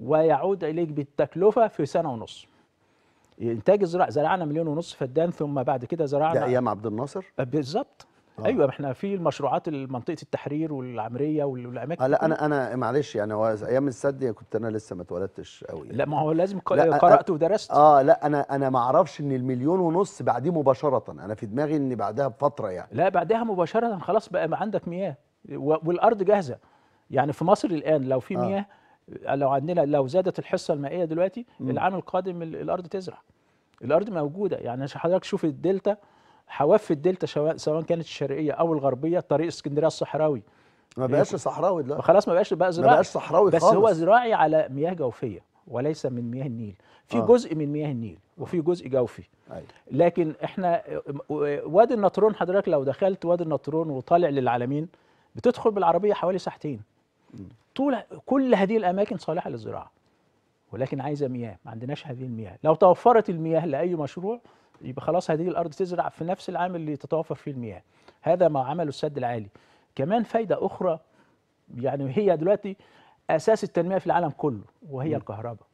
ويعود إليك بالتكلفة في سنة ونص. إنتاج الزراعة زرعنا مليون ونص فدان، ثم بعد كده زرعنا ده أيام عبد الناصر بالظبط. آه. ايوه، احنا في المشروعات منطقه التحرير والعمريه والاماكن. آه لا انا انا معلش يعني هو ايام السد كنت انا لسه ما اتولدتش قوي يعني. لا ما هو لازم قرات ودرست. اه لا انا انا ما اعرفش ان المليون ونص بعديه مباشره، انا في دماغي ان بعدها بفتره يعني. لا بعدها مباشره خلاص بقى عندك مياه والارض جاهزه. يعني في مصر الان لو في مياه، آه. لو عندنا لو زادت الحصه المائيه دلوقتي م. العام القادم الارض تزرع، الارض موجوده. يعني حضرتك شوف الدلتا، حواف الدلتا سواء كانت الشرقيه او الغربيه، طريق اسكندريه الصحراوي ما بقاش صحراوي دلوقتي خلاص، ما بقاش بقى زراعي، ما بقاش صحراوي بس خالص، بس هو زراعي على مياه جوفيه وليس من مياه النيل. في آه. جزء من مياه النيل وفي جزء جوفي. أي. لكن احنا وادي النطرون حضرتك لو دخلت وادي النطرون وطالع للعلمين بتدخل بالعربيه حوالي ساعتين. طول كل هذه الاماكن صالحه للزراعه، ولكن عايزه مياه، ما عندناش هذه المياه. لو توفرت المياه لاي مشروع يبقى خلاص هذه الارض تزرع في نفس العام اللي تتوفر فيه المياه. هذا ما عمله السد العالي. كمان فايده اخرى يعني هي دلوقتي اساس التنميه في العالم كله، وهي م. الكهرباء.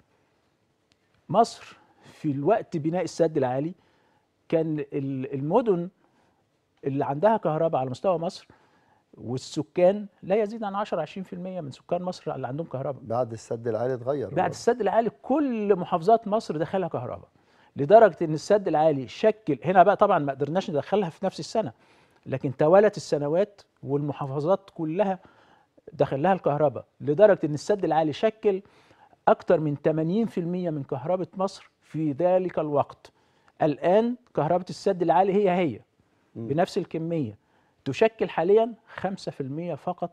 مصر في الوقت بناء السد العالي كان المدن اللي عندها كهرباء على مستوى مصر والسكان لا يزيد عن عشرة عشرين بالمئة من سكان مصر اللي عندهم كهرباء. بعد السد العالي اتغير. بعد السد العالي كل محافظات مصر دخلها كهرباء، لدرجه ان السد العالي شكل هنا بقى طبعا ما قدرناش ندخلها في نفس السنه، لكن توالت السنوات والمحافظات كلها دخل لها الكهرباء، لدرجه ان السد العالي شكل اكثر من ثمانين بالمئة من كهرباء مصر في ذلك الوقت. الان كهرباء السد العالي هي هي بنفس الكميه، تشكل حاليا خمسة بالمئة فقط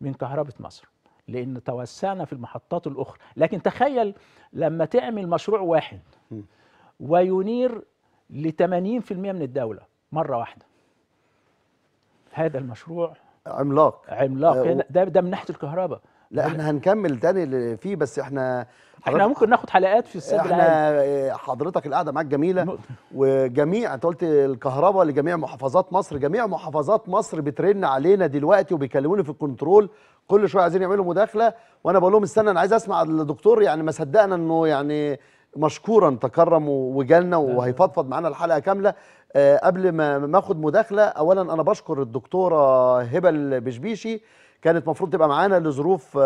من كهرباء مصر، لأن توسعنا في المحطات الأخرى. لكن تخيل لما تعمل مشروع واحد وينير ل ثمانين بالمئة من الدولة مرة واحدة، هذا المشروع عملاق عملاق. ده ده من ناحية الكهرباء. لا احنا هنكمل تاني فيه، بس احنا احنا ممكن ناخد حلقات في السد العالي. احنا حضرتك القعده معاك جميله، وجميع انت قلت الكهرباء لجميع محافظات مصر، جميع محافظات مصر بترن علينا دلوقتي وبيكلموني في الكنترول كل شويه عايزين يعملوا مداخله، وانا بقول لهم استنى انا عايز اسمع الدكتور، يعني ما صدقنا انه يعني مشكورا تكرم وجالنا وهيفضفض معانا الحلقه كامله. أه قبل ما ما اخد مداخله، اولا انا بشكر الدكتوره هبه بشبيشي، كانت مفروض تبقى معانا لظروف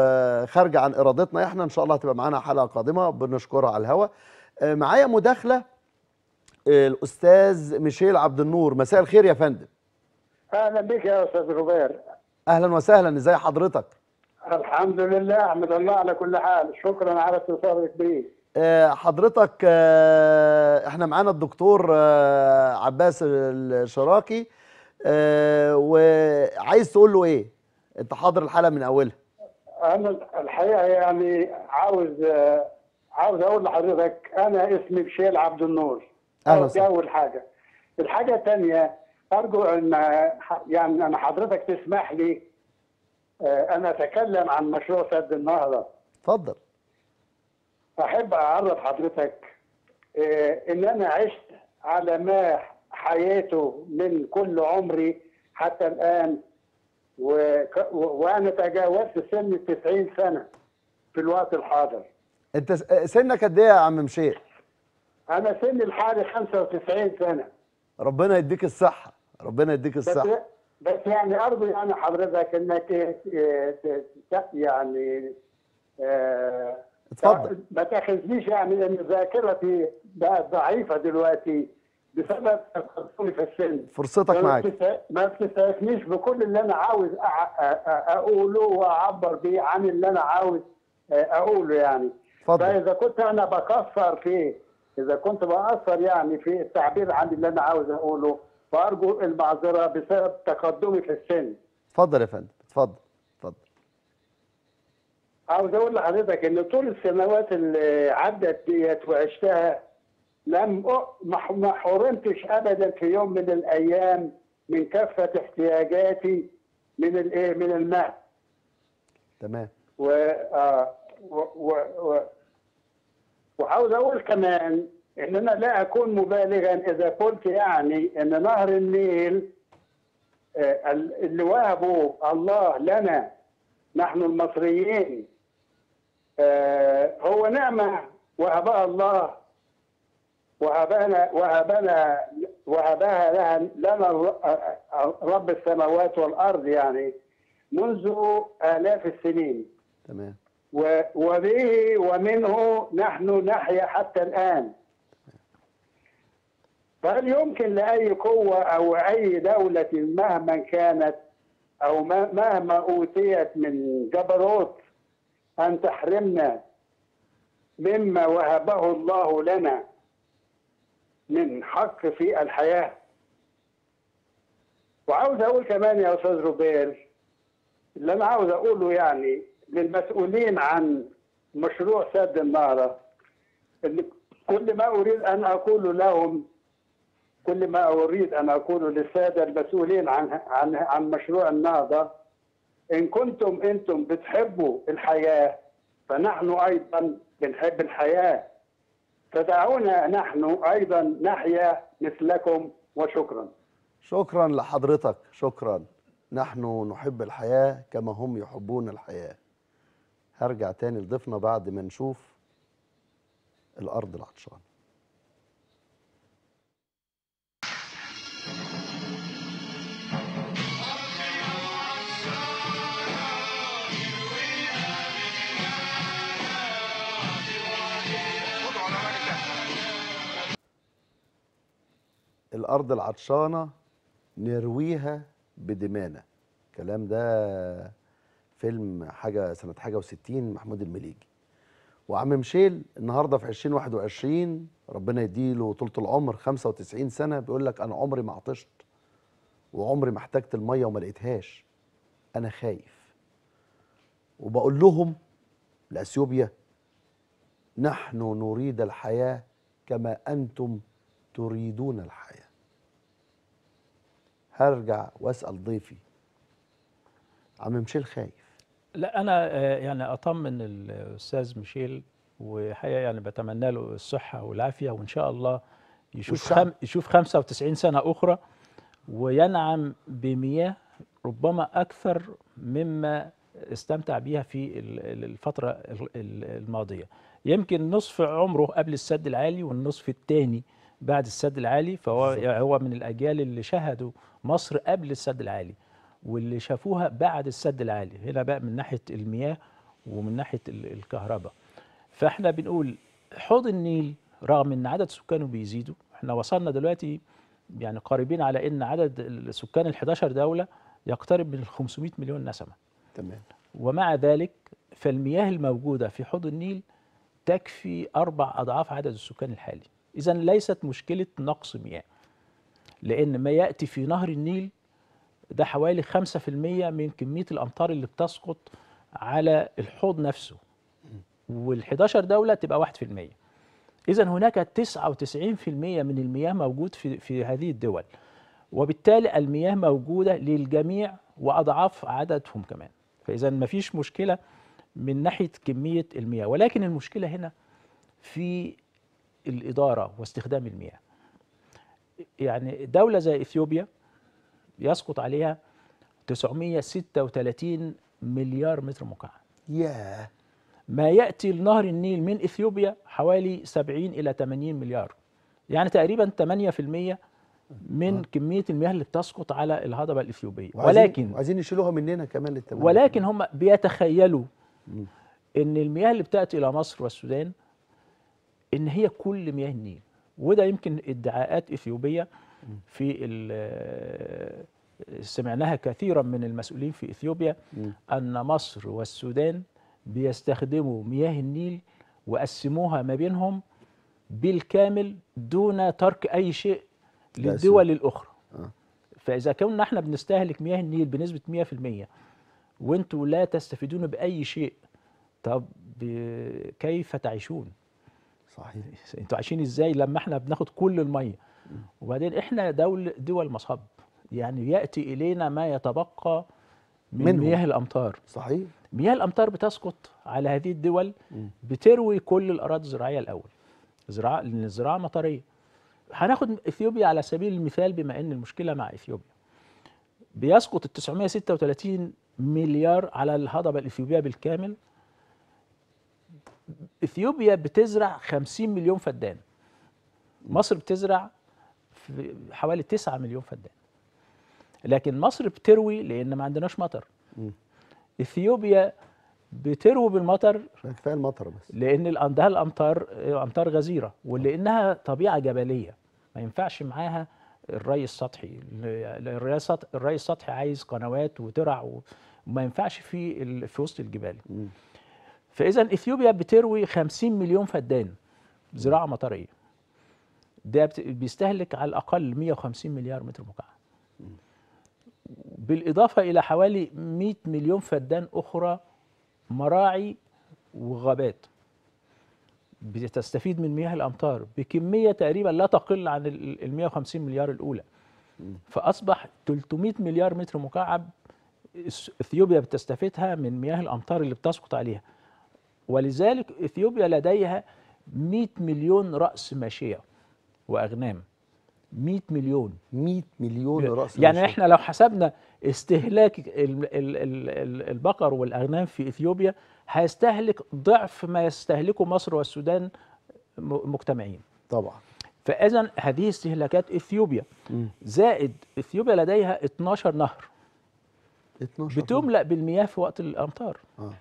خارجه عن ارادتنا احنا، ان شاء الله هتبقى معانا حلقه قادمه بنشكرها على الهوا. معايا مداخله الاستاذ ميشيل عبد النور. مساء الخير يا فندم. اهلا بك يا استاذ روبير. اهلا وسهلا، ازي حضرتك؟ الحمد لله، احمد الله على كل حال، شكرا على اتصالك بي. حضرتك احنا معانا الدكتور عباس شراقي، وعايز تقول له ايه؟ انت حاضر الحلقه من اولها. انا الحقيقه يعني عاوز عاوز اقول لحضرتك انا اسمي ميشيل عبد النور. اهلا وسهلا. اول حاجه. الحاجه الثانيه ارجو ان يعني انا حضرتك تسمح لي ان اتكلم عن مشروع سد النهضه. اتفضل. احب اعرف حضرتك ان انا عشت على ما حياته من كل عمري حتى الان، و... وانا تجاوزت سن التسعين سنه في الوقت الحاضر. انت سنك قد ايه يا عم مشير؟ انا سني الحالي خمسة وتسعين سنه. ربنا يديك الصحه، ربنا يديك الصحه. بس, بس يعني ارجو يعني حضرتك انك يعني آه اتفضل ما تاخذنيش، يعني لان ذاكرتي بقت ضعيفه دلوقتي بسبب تقدمي في السن. فرصتك معاك. ما بتسعفنيش بكل اللي انا عاوز اقوله واعبر بيه عن اللي انا عاوز اقوله يعني. اتفضل. فاذا كنت انا بكثر في اذا كنت بقصر يعني في التعبير عن اللي انا عاوز اقوله، فارجو المعذره بسبب تقدمي في السن. اتفضل يا فندم، اتفضل اتفضل. عاوز اقول لحضرتك ان طول السنوات اللي عدت ديت وعشتها لم ما حرمتش ابدا في يوم من الايام من كافه احتياجاتي من الايه من الماء. تمام. و اه وعاوز اقول كمان ان انا لا اكون مبالغا اذا قلت يعني ان نهر النيل اللي وهبه الله لنا نحن المصريين هو نعمه وهبها الله وهبنا وهبنا وهبها لها لنا رب السماوات والارض يعني منذ الاف السنين. تمام. وبه ومنه نحن نحيا حتى الان. فهل يمكن لاي قوه او اي دوله مهما كانت او مهما اوتيت من جبروت ان تحرمنا مما وهبه الله لنا من حق في الحياة؟ وعاوز أقول كمان يا أستاذ روبير اللي أنا عاوز أقوله يعني للمسؤولين عن مشروع سد النهضة، اللي كل ما أريد أن أقوله لهم كل ما أريد أن أقوله للسادة المسؤولين عن عن عن مشروع النهضة، إن كنتم أنتم بتحبوا الحياة فنحن أيضا بنحب الحياة، فدعونا نحن أيضا نحيا مثلكم. وشكرا. شكرا لحضرتك، شكرا. نحن نحب الحياة كما هم يحبون الحياة. هرجع تاني لضيفنا بعد ما نشوف الأرض العطشانة. الأرض العطشانة نرويها بدمانا. الكلام ده فيلم حاجة سنة حاجة وستين محمود المليجي. وعم ميشيل النهارده في ألفين وواحد وعشرين ربنا يديله طولة العمر خمسة وتسعين سنة بيقول لك أنا عمري ما عطشت وعمري ما احتجت المية وما لقيتهاش، أنا خايف. وبقول لهم لأثيوبيا نحن نريد الحياة كما أنتم تريدون الحياة. هرجع وأسأل ضيفي عم ميشيل خايف؟ لا أنا يعني أطمن الأستاذ ميشيل، وحقيقة يعني بتمنى له الصحة والعافية، وإن شاء الله يشوف خم... يشوف خمسة وتسعين سنة أخرى وينعم بمياه ربما أكثر مما استمتع بيها في الفترة الماضية. يمكن نصف عمره قبل السد العالي والنصف الثاني بعد السد العالي، فهو هو من الأجيال اللي شهدوا مصر قبل السد العالي واللي شافوها بعد السد العالي، هنا بقى من ناحية المياه ومن ناحية الكهرباء. فاحنا بنقول حوض النيل رغم ان عدد سكانه بيزيدوا، احنا وصلنا دلوقتي يعني قريبين على ان عدد سكان ال إحدى عشرة دولة يقترب من ال خمسمائة مليون نسمة. تمام. ومع ذلك فالمياه الموجودة في حوض النيل تكفي أربع أضعاف عدد السكان الحالي، إذا ليست مشكلة نقص مياه، لأن ما يأتي في نهر النيل ده حوالي خمسة بالمئة من كمية الأمطار اللي بتسقط على الحوض نفسه، والحداشر دولة تبقى واحد بالمئة. إذا هناك تسعة وتسعين بالمئة من المياه موجود في في هذه الدول، وبالتالي المياه موجودة للجميع وأضعاف عددهم كمان، فإذا ما فيش مشكلة من ناحية كمية المياه، ولكن المشكلة هنا في الإدارة واستخدام المياه. يعني دولة زي إثيوبيا يسقط عليها تسعمائة وستة وثلاثين مليار متر مكعب. ياه. ما يأتي لنهر النيل من إثيوبيا حوالي سبعين إلى ثمانين مليار، يعني تقريبا ثمانية بالمئة من كمية المياه اللي بتسقط على الهضبة الإثيوبية. ولكن عايزين يشيلوها مننا كمان للثمانية. ولكن هم بيتخيلوا م. إن المياه اللي بتأتي إلى مصر والسودان إن هي كل مياه النيل، وده يمكن ادعاءات إثيوبية في سمعناها كثيرا من المسؤولين في إثيوبيا م. أن مصر والسودان بيستخدموا مياه النيل وقسموها ما بينهم بالكامل دون ترك أي شيء للدول الأخرى. آه. فإذا كنا احنا بنستهلك مياه النيل بنسبة مئة بالمئة وانتوا لا تستفيدون بأي شيء، طب كيف تعيشون؟ صحيح. انتوا عايشين ازاي لما احنا بناخد كل المية؟ وبعدين احنا دول دول مصب، يعني يأتي إلينا ما يتبقى من منهم. مياه الأمطار. صحيح. مياه الأمطار بتسقط على هذه الدول م. بتروي كل الأراضي الزراعية الأول، زراعة لأن الزراعة مطرية. هناخد إثيوبيا على سبيل المثال بما أن المشكلة مع إثيوبيا. بيسقط ال تسعمائة وستة وثلاثين مليار على الهضبة الإثيوبية بالكامل. إثيوبيا بتزرع خمسين مليون فدان، مصر بتزرع حوالي تسعة مليون فدان، لكن مصر بتروي لأن ما عندناش مطر. إثيوبيا بتروي بالمطر، كفايه المطر بس، لان الأمطار الامطار امطار غزيره، ولانها طبيعه جبليه ما ينفعش معاها الري السطحي. الري السطحي عايز قنوات وترع، وما ينفعش في في وسط الجبال. فاذا اثيوبيا بتروي خمسين مليون فدان زراعه مطريه، ده بيستهلك على الاقل مئة وخمسين مليار متر مكعب، بالاضافه الى حوالي مئة مليون فدان اخرى مراعي وغابات بتستفيد من مياه الأمطار بكمية تقريبا لا تقل عن ال مئة وخمسين مليار الأولى. فأصبح ثلاثمائة مليار متر مكعب إثيوبيا بتستفيدها من مياه الأمطار اللي بتسقط عليها، ولذلك إثيوبيا لديها مئة مليون رأس ماشية وأغنام. مئة مليون مئة مليون رأس، يعني ماشية. احنا لو حسبنا استهلاك البقر والأغنام في إثيوبيا هيستهلك ضعف ما يستهلكه مصر والسودان مجتمعين. طبعا. فإذا هذه استهلاكات إثيوبيا، زائد إثيوبيا لديها اثني عشر نهر اثني عشر بتملأ بالمياه في وقت الأمطار. آه.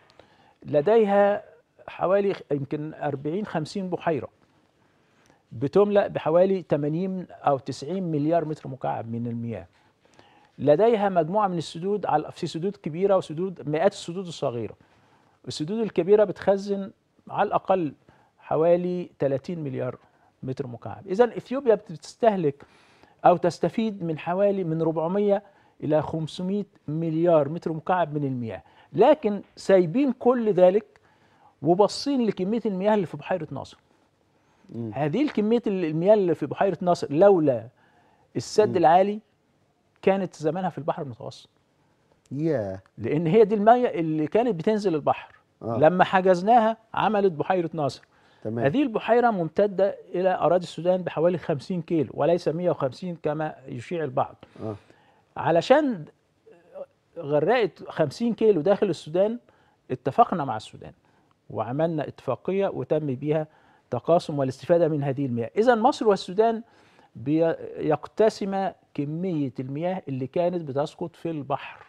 لديها حوالي يمكن أربعين خمسين بحيرة، بتملأ بحوالي ثمانين أو تسعين مليار متر مكعب من المياه. لديها مجموعة من السدود في سدود كبيرة وسدود مئات السدود الصغيرة. السدود الكبيرة بتخزن على الأقل حوالي ثلاثين مليار متر مكعب. إذن إثيوبيا بتستهلك أو تستفيد من حوالي من أربعمئة إلى خمسمئة مليار متر مكعب من المياه، لكن سايبين كل ذلك وبصين لكمية المياه اللي في بحيرة ناصر. م. هذه الكمية المياه اللي في بحيرة ناصر لولا السد م. العالي كانت زمانها في البحر المتوسط. yeah. لأن هي دي المياه اللي كانت بتنزل البحر. آه. لما حجزناها عملت بحيرة ناصر. تمام. هذه البحيرة ممتدة إلى أراضي السودان بحوالي خمسين كيلو وليس مئة وخمسين كما يشيع البعض. آه. علشان غرقت خمسين كيلو داخل السودان اتفقنا مع السودان وعملنا اتفاقية وتم بيها تقاسم والاستفادة من هذه المياه. إذن مصر والسودان بيقتسما كمية المياه اللي كانت بتسقط في البحر.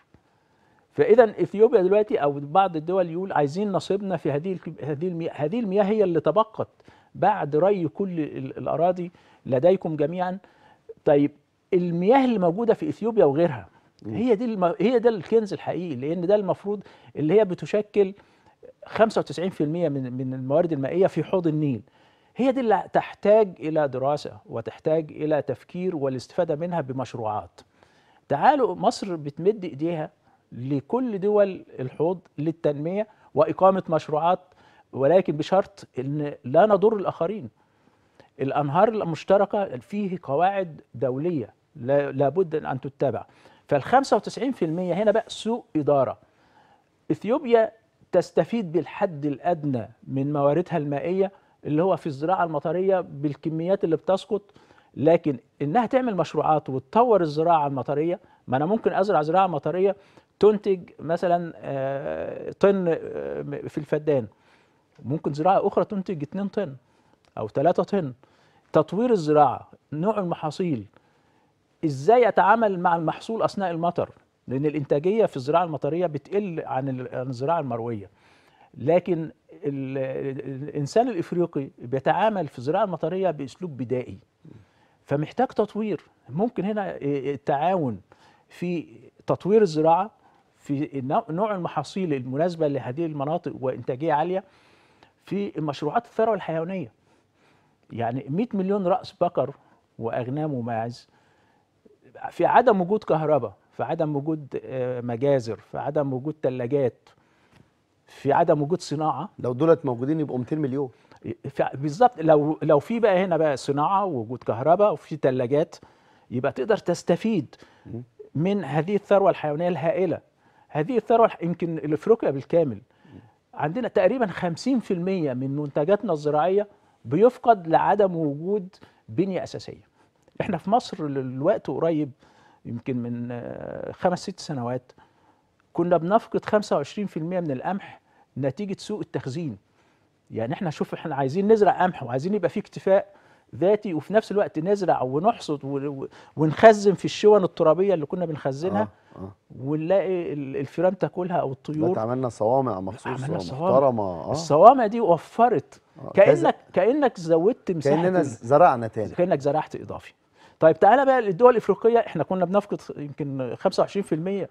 فإذا إثيوبيا دلوقتي أو بعض الدول يقول عايزين نصيبنا في هذه هذه المياه، هذه المياه هي اللي تبقت بعد ري كل الأراضي لديكم جميعا. طيب المياه اللي موجودة في إثيوبيا وغيرها م. هي دي الم... هي ده الكنز الحقيقي، لأن ده المفروض اللي هي بتشكل خمسة وتسعين بالمئة من من الموارد المائية في حوض النيل. هي دي اللي تحتاج إلى دراسة وتحتاج إلى تفكير والاستفادة منها بمشروعات. تعالوا مصر بتمد إيديها لكل دول الحوض للتنمية وإقامة مشروعات، ولكن بشرط أن لا نضر الآخرين. الأنهار المشتركة فيه قواعد دولية لابد أن تتبع. فالخمسة وتسعين في المية هنا بقى سوء إدارة. إثيوبيا تستفيد بالحد الأدنى من مواردها المائية اللي هو في الزراعة المطرية بالكميات اللي بتسقط، لكن إنها تعمل مشروعات وتطور الزراعة المطرية. ما أنا ممكن أزرع زراعة مطرية تنتج مثلا طن في الفدان، ممكن زراعة أخرى تنتج اتنين طن أو ثلاثة طن. تطوير الزراعة، نوع المحاصيل، إزاي أتعامل مع المحصول أثناء المطر، لأن الإنتاجية في الزراعة المطرية بتقل عن الزراعة المروية. لكن الإنسان الإفريقي بيتعامل في الزراعة المطرية بأسلوب بدائي، فمحتاج تطوير. ممكن هنا التعاون في تطوير الزراعة، في نوع المحاصيل المناسبة لهذه المناطق وإنتاجية عالية، في مشروعات الثروة الحيوانية. يعني مئة مليون رأس بقر وأغنام وماعز، في عدم وجود كهرباء، في عدم وجود مجازر، في عدم وجود ثلاجات، في عدم وجود صناعة. لو دولت موجودين يبقوا مئتين مليون بالظبط. لو لو في بقى هنا بقى صناعة ووجود كهرباء وفي ثلاجات، يبقى تقدر تستفيد من هذه الثروة الحيوانية الهائلة. هذه الثروة يمكن الإفريقيا بالكامل عندنا تقريبا خمسين بالمئة من منتجاتنا الزراعية بيفقد لعدم وجود بنية أساسية. احنا في مصر الوقت قريب يمكن من خمس ست سنوات كنا بنفقد خمسة وعشرين بالمئة من القمح نتيجة سوء التخزين. يعني احنا شوف احنا عايزين نزرع قمح وعايزين يبقى في اكتفاء ذاتي، وفي نفس الوقت نزرع ونحصد ونخزن في الشون الترابيه اللي كنا بنخزنها. آه آه. ونلاقي الفيران تاكلها او الطيور. عملنا صوامع مخصوص محترمه. آه. الصوامع دي وفرت. آه. كانك كانك زودت مساحه، كاننا زرعنا تاني، كانك زرعت اضافي. طيب تعالى بقى للدول الافريقيه، احنا كنا بنفقد يمكن خمسة وعشرين بالمئة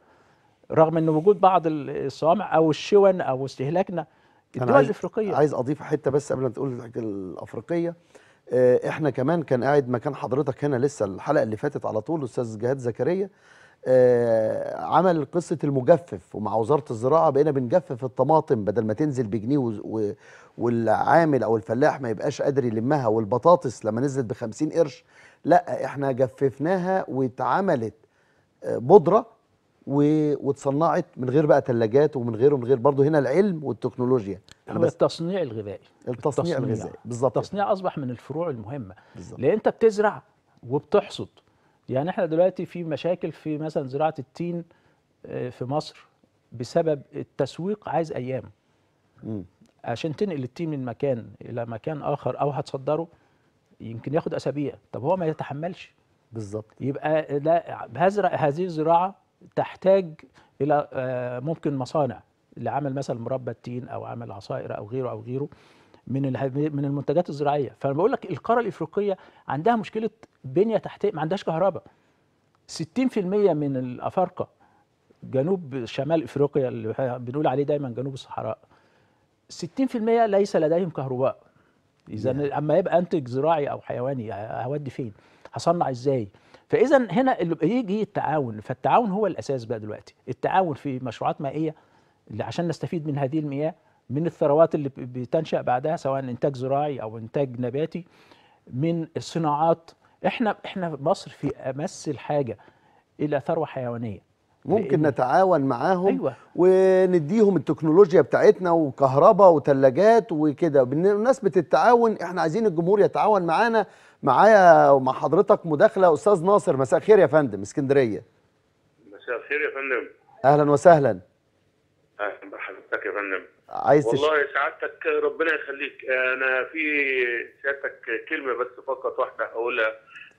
رغم ان وجود بعض الصوامع او الشون او استهلاكنا. الدول عايز الافريقيه عايز اضيف حته بس قبل ما تقول حاجه الافريقيه. احنا كمان كان قاعد مكان حضرتك هنا لسه الحلقه اللي فاتت على طول الاستاذ جهاد زكريا، عمل قصه المجفف، ومع وزاره الزراعه بقينا بنجفف الطماطم بدل ما تنزل بجنيه والعامل او الفلاح ما يبقاش قادر يلمها، والبطاطس لما نزلت ب خمسين قرش، لا احنا جففناها واتعملت بودره واتصنعت من غير بقى ثلاجات ومن غيره ومن غير. برضه هنا العلم والتكنولوجيا. التصنيع الغذائي. التصنيع الغذائي بالظبط. التصنيع اصبح من الفروع المهمه بالزبط. لان انت بتزرع وبتحصد. يعني احنا دلوقتي في مشاكل في مثلا زراعه التين في مصر بسبب التسويق، عايز ايام م. عشان تنقل التين من مكان الى مكان اخر او هتصدره يمكن ياخد اسابيع. طب هو ما يتحملش بالظبط. يبقى لا هزرع هذه الزراعه تحتاج إلى ممكن مصانع لعمل مثلا مربى التين أو عمل عصائر أو غيره أو غيره. من من المنتجات الزراعيه. فانا بقول لك القاره الافريقيه عندها مشكله بنيه تحتيه، ما عندهاش كهرباء. ستين بالمئة من الافارقه جنوب شمال افريقيا اللي بنقول عليه دايما جنوب الصحراء، ستين بالمئة ليس لديهم كهرباء. اذا اما يبقى انتج زراعي او حيواني هودي فين؟ هصنع ازاي؟ فاذا هنا اللي يجي التعاون، فالتعاون هو الاساس بقى دلوقتي، التعاون في مشروعات مائيه اللي عشان نستفيد من هذه المياه، من الثروات اللي بتنشأ بعدها سواء انتاج زراعي او انتاج نباتي، من الصناعات. احنا احنا مصر في امس الحاجه الى ثروه حيوانيه ممكن نتعاون معاهم. أيوة. ونديهم التكنولوجيا بتاعتنا وكهرباء وثلاجات وكده. بمناسبه التعاون، احنا عايزين الجمهور يتعاون معانا. معايا ومع حضرتك مداخله استاذ ناصر. مساء الخير يا فندم، اسكندريه. مساء الخير يا فندم. اهلا وسهلا. اهلا بحضرتك يا فندم. عايز والله سعادتك ربنا يخليك. انا في سيادتك كلمه بس فقط واحده اقولها.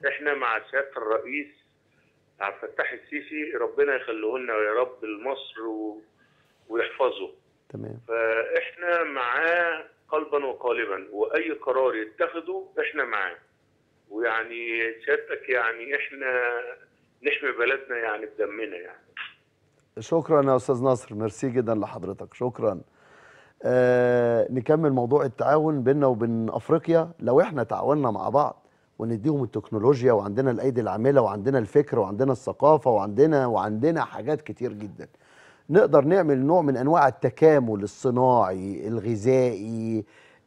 احنا مع سياده الرئيس عبد الفتاح السيسي، ربنا يخليه لنا يا رب لمصر و... ويحفظه. تمام. فاحنا معاه قلبا وقالبا، واي قرار يتخذه احنا معاه. ويعني سيادتك يعني احنا نحمي بلدنا يعني بدمنا يعني. شكرا يا استاذ ناصر، ميرسي جدا لحضرتك، شكرا. آه نكمل موضوع التعاون بيننا وبين افريقيا. لو احنا تعاوننا مع بعض ونديهم التكنولوجيا وعندنا الايدي العامله وعندنا الفكر وعندنا الثقافه وعندنا وعندنا حاجات كتير جدا، نقدر نعمل نوع من انواع التكامل الصناعي الغذائي.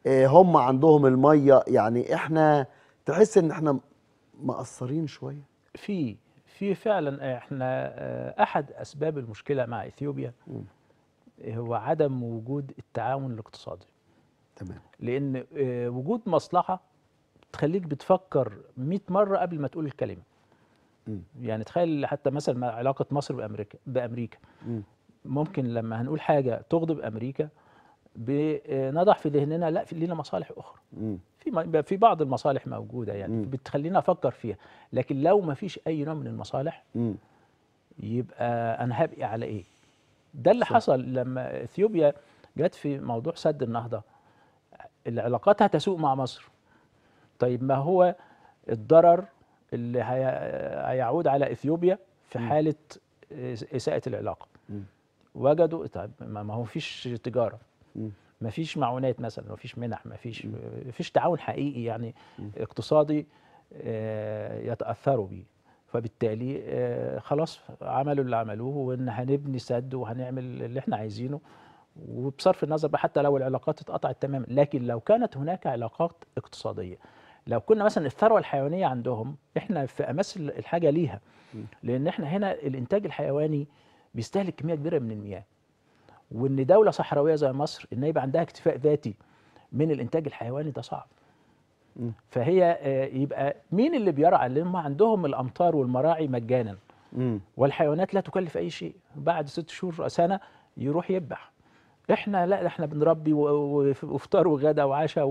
آه هم عندهم الميه، يعني احنا تحس ان احنا مقصرين شويه في في فعلا. احنا احد اسباب المشكله مع اثيوبيا م. هو عدم وجود التعاون الاقتصادي. تمام. لأن وجود مصلحة تخليك بتفكر مئة مرة قبل ما تقول الكلمة. م. يعني تخيل حتى مثلا علاقة مصر بأمريكا بأمريكا م. ممكن لما هنقول حاجة تغضب أمريكا بنضع في ذهننا لا في لينا مصالح أخرى. م. في في بعض المصالح موجودة يعني م. بتخلينا أفكر فيها، لكن لو ما فيش أي نوع من المصالح م. يبقى أنا هبقي على إيه؟ ده اللي صح. حصل لما اثيوبيا جت في موضوع سد النهضه، العلاقات هتسوء مع مصر. طيب ما هو الضرر اللي هيعود على اثيوبيا في م. حاله اساءه العلاقه؟ م. وجدوا طيب ما هو مفيش تجاره، م. مفيش معونات مثلا، مفيش منح، مفيش مفيش تعاون حقيقي يعني م. اقتصادي يتاثروا بيه. فبالتالي خلاص عملوا اللي عملوه، وان هنبني سد وهنعمل اللي احنا عايزينه، وبصرف النظر بقى حتى لو العلاقات اتقطعت تماما. لكن لو كانت هناك علاقات اقتصاديه، لو كنا مثلا الثروه الحيوانيه عندهم، احنا في امس الحاجه ليها، لان احنا هنا الانتاج الحيواني بيستهلك كميه كبيره من المياه. وان دوله صحراويه زي مصر ان يبقى عندها اكتفاء ذاتي من الانتاج الحيواني ده صعب. فهي يبقى مين اللي بيرعى؟ اللي هم عندهم الامطار والمراعي مجانا، والحيوانات لا تكلف اي شيء، بعد ست شهور سنه يروح يذبح. احنا لا، احنا بنربي وافطار وغدا وعشاء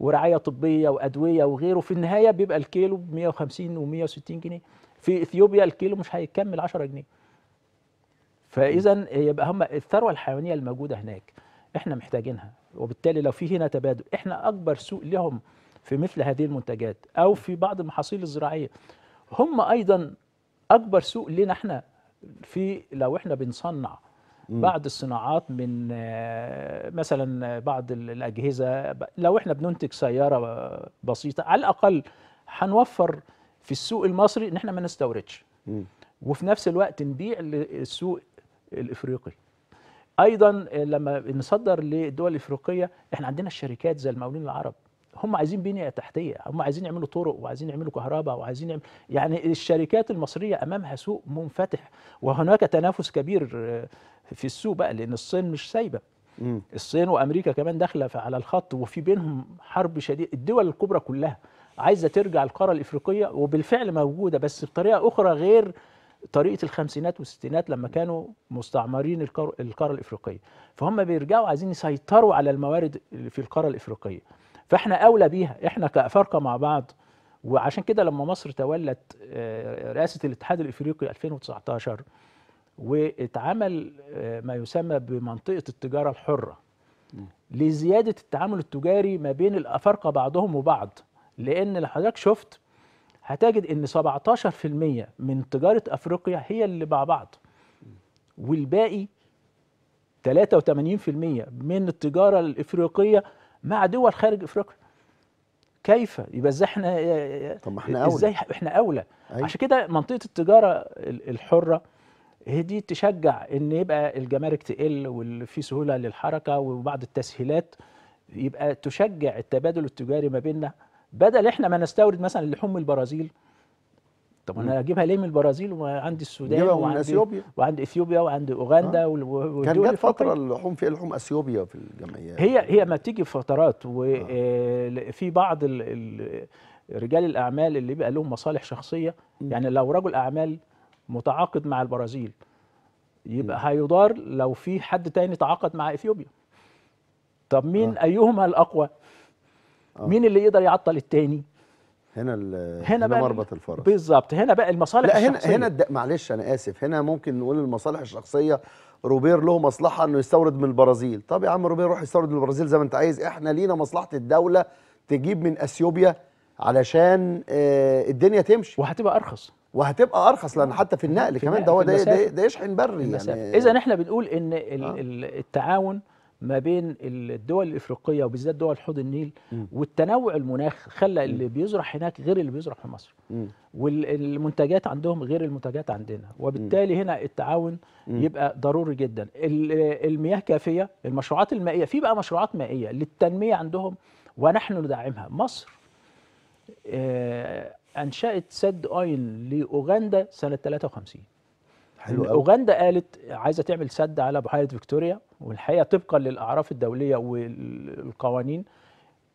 ورعايه طبيه وادويه وغيره. في النهايه بيبقى الكيلو ب مئة وخمسين و160 جنيه. في اثيوبيا الكيلو مش هيكمل عشرة جنيه. فاذا يبقى هم الثروه الحيوانيه الموجوده هناك احنا محتاجينها، وبالتالي لو في هنا تبادل، احنا اكبر سوق لهم في مثل هذه المنتجات او في بعض المحاصيل الزراعيه. هم ايضا اكبر سوق لنا احنا في لو احنا بنصنع م. بعض الصناعات، من مثلا بعض الاجهزه. لو احنا بننتج سياره بسيطه على الاقل هنوفر في السوق المصري ان احنا ما نستوردش، وفي نفس الوقت نبيع للسوق الافريقي. ايضا لما نصدر للدول الافريقيه، احنا عندنا الشركات زي المقاولون العرب، هم عايزين بنيه تحتيه، هم عايزين يعملوا طرق وعايزين يعملوا كهرباء وعايزين يعمل... يعني الشركات المصريه امامها سوق منفتح، وهناك تنافس كبير في السوق بقى، لان الصين مش سايبه. م. الصين وامريكا كمان داخله على الخط، وفي بينهم حرب شديده. الدول الكبرى كلها عايزه ترجع القاره الافريقيه، وبالفعل موجوده، بس بطريقه اخرى غير طريقه الخمسينات والستينات لما كانوا مستعمرين القاره الافريقيه. فهم بيرجعوا عايزين يسيطروا على الموارد في القاره الافريقيه، فاحنا اولى بيها احنا كافارقه مع بعض. وعشان كده لما مصر تولت رئاسه الاتحاد الافريقي ألفين وتسعطاشر، واتعمل ما يسمى بمنطقه التجاره الحره، لزيادة التعامل التجاري ما بين الأفارقة بعضهم وبعض، لأن لو حضرتك شفت هتجد أن سبعتاشر في المية من تجارة أفريقيا هي اللي مع بعض، والباقي ثلاثة وتمانين في المية من التجارة الإفريقية مع دول خارج أفريقيا. كيف؟ يبقى ازاي احنا طب احنا اولى، ازاي احنا اولى؟ أيه؟ عشان كده منطقه التجاره الحره هي دي تشجع ان يبقى الجمارك تقل وفي سهوله للحركه وبعض التسهيلات، يبقى تشجع التبادل التجاري ما بيننا بدل احنا ما نستورد مثلا لحوم من البرازيل. طب انا اجيبها ليه من البرازيل وعندي السودان وعندي اثيوبيا وعندي اثيوبيا وعندي اوغندا آه. كان جت فتره اللحوم في لحوم اثيوبيا في الجمعيات، هي هي ما تيجي في فترات، وفي آه. بعض رجال الاعمال اللي بيبقى لهم مصالح شخصيه م. يعني لو رجل اعمال متعاقد مع البرازيل يبقى م. هيضار لو في حد تاني تعاقد مع اثيوبيا. طب مين آه. ايهما الاقوى؟ آه. مين اللي يقدر يعطل التاني؟ هنا هنا بقى مربط الفرس بالظبط، هنا بقى المصالح لا الشخصيه. لا هنا هنا معلش انا اسف، هنا ممكن نقول المصالح الشخصيه، روبير له مصلحه انه يستورد من البرازيل، طب يا عم روبير روح يستورد من البرازيل زي ما انت عايز، احنا لينا مصلحه الدوله تجيب من اثيوبيا علشان اه الدنيا تمشي، وهتبقى ارخص وهتبقى ارخص لان حتى في النقل كمان ده هو ده ده يشحن بري يعني. اذا احنا بنقول ان التعاون ما بين الدول الافريقيه وبالذات دول حوض النيل م. والتنوع المناخ خلى اللي بيزرع هناك غير اللي بيزرع في مصر، م. والمنتجات عندهم غير المنتجات عندنا، وبالتالي م. هنا التعاون م. يبقى ضروري جدا. المياه كافيه، المشروعات المائيه، في بقى مشروعات مائيه للتنميه عندهم ونحن ندعمها. مصر انشات سد أويل لاوغندا سنه تلاتة وخمسين. اوغندا قالت عايزه تعمل سد على بحيره فيكتوريا، والحقيقه طبقا للاعراف الدوليه والقوانين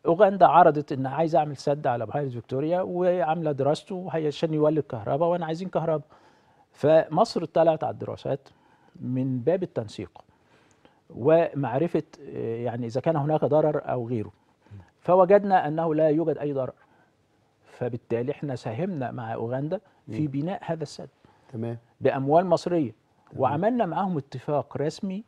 اوغندا عرضت ان عايزه اعمل سد على بحيره فيكتوريا وعامله دراسته عشان يولد كهرباء وانا عايزين كهرباء. فمصر طلعت على الدراسات من باب التنسيق ومعرفه يعني اذا كان هناك ضرر او غيره، فوجدنا انه لا يوجد اي ضرر، فبالتالي احنا ساهمنا مع اوغندا في بناء هذا السد تمام بأموال مصرية، وعملنا معهم اتفاق رسمي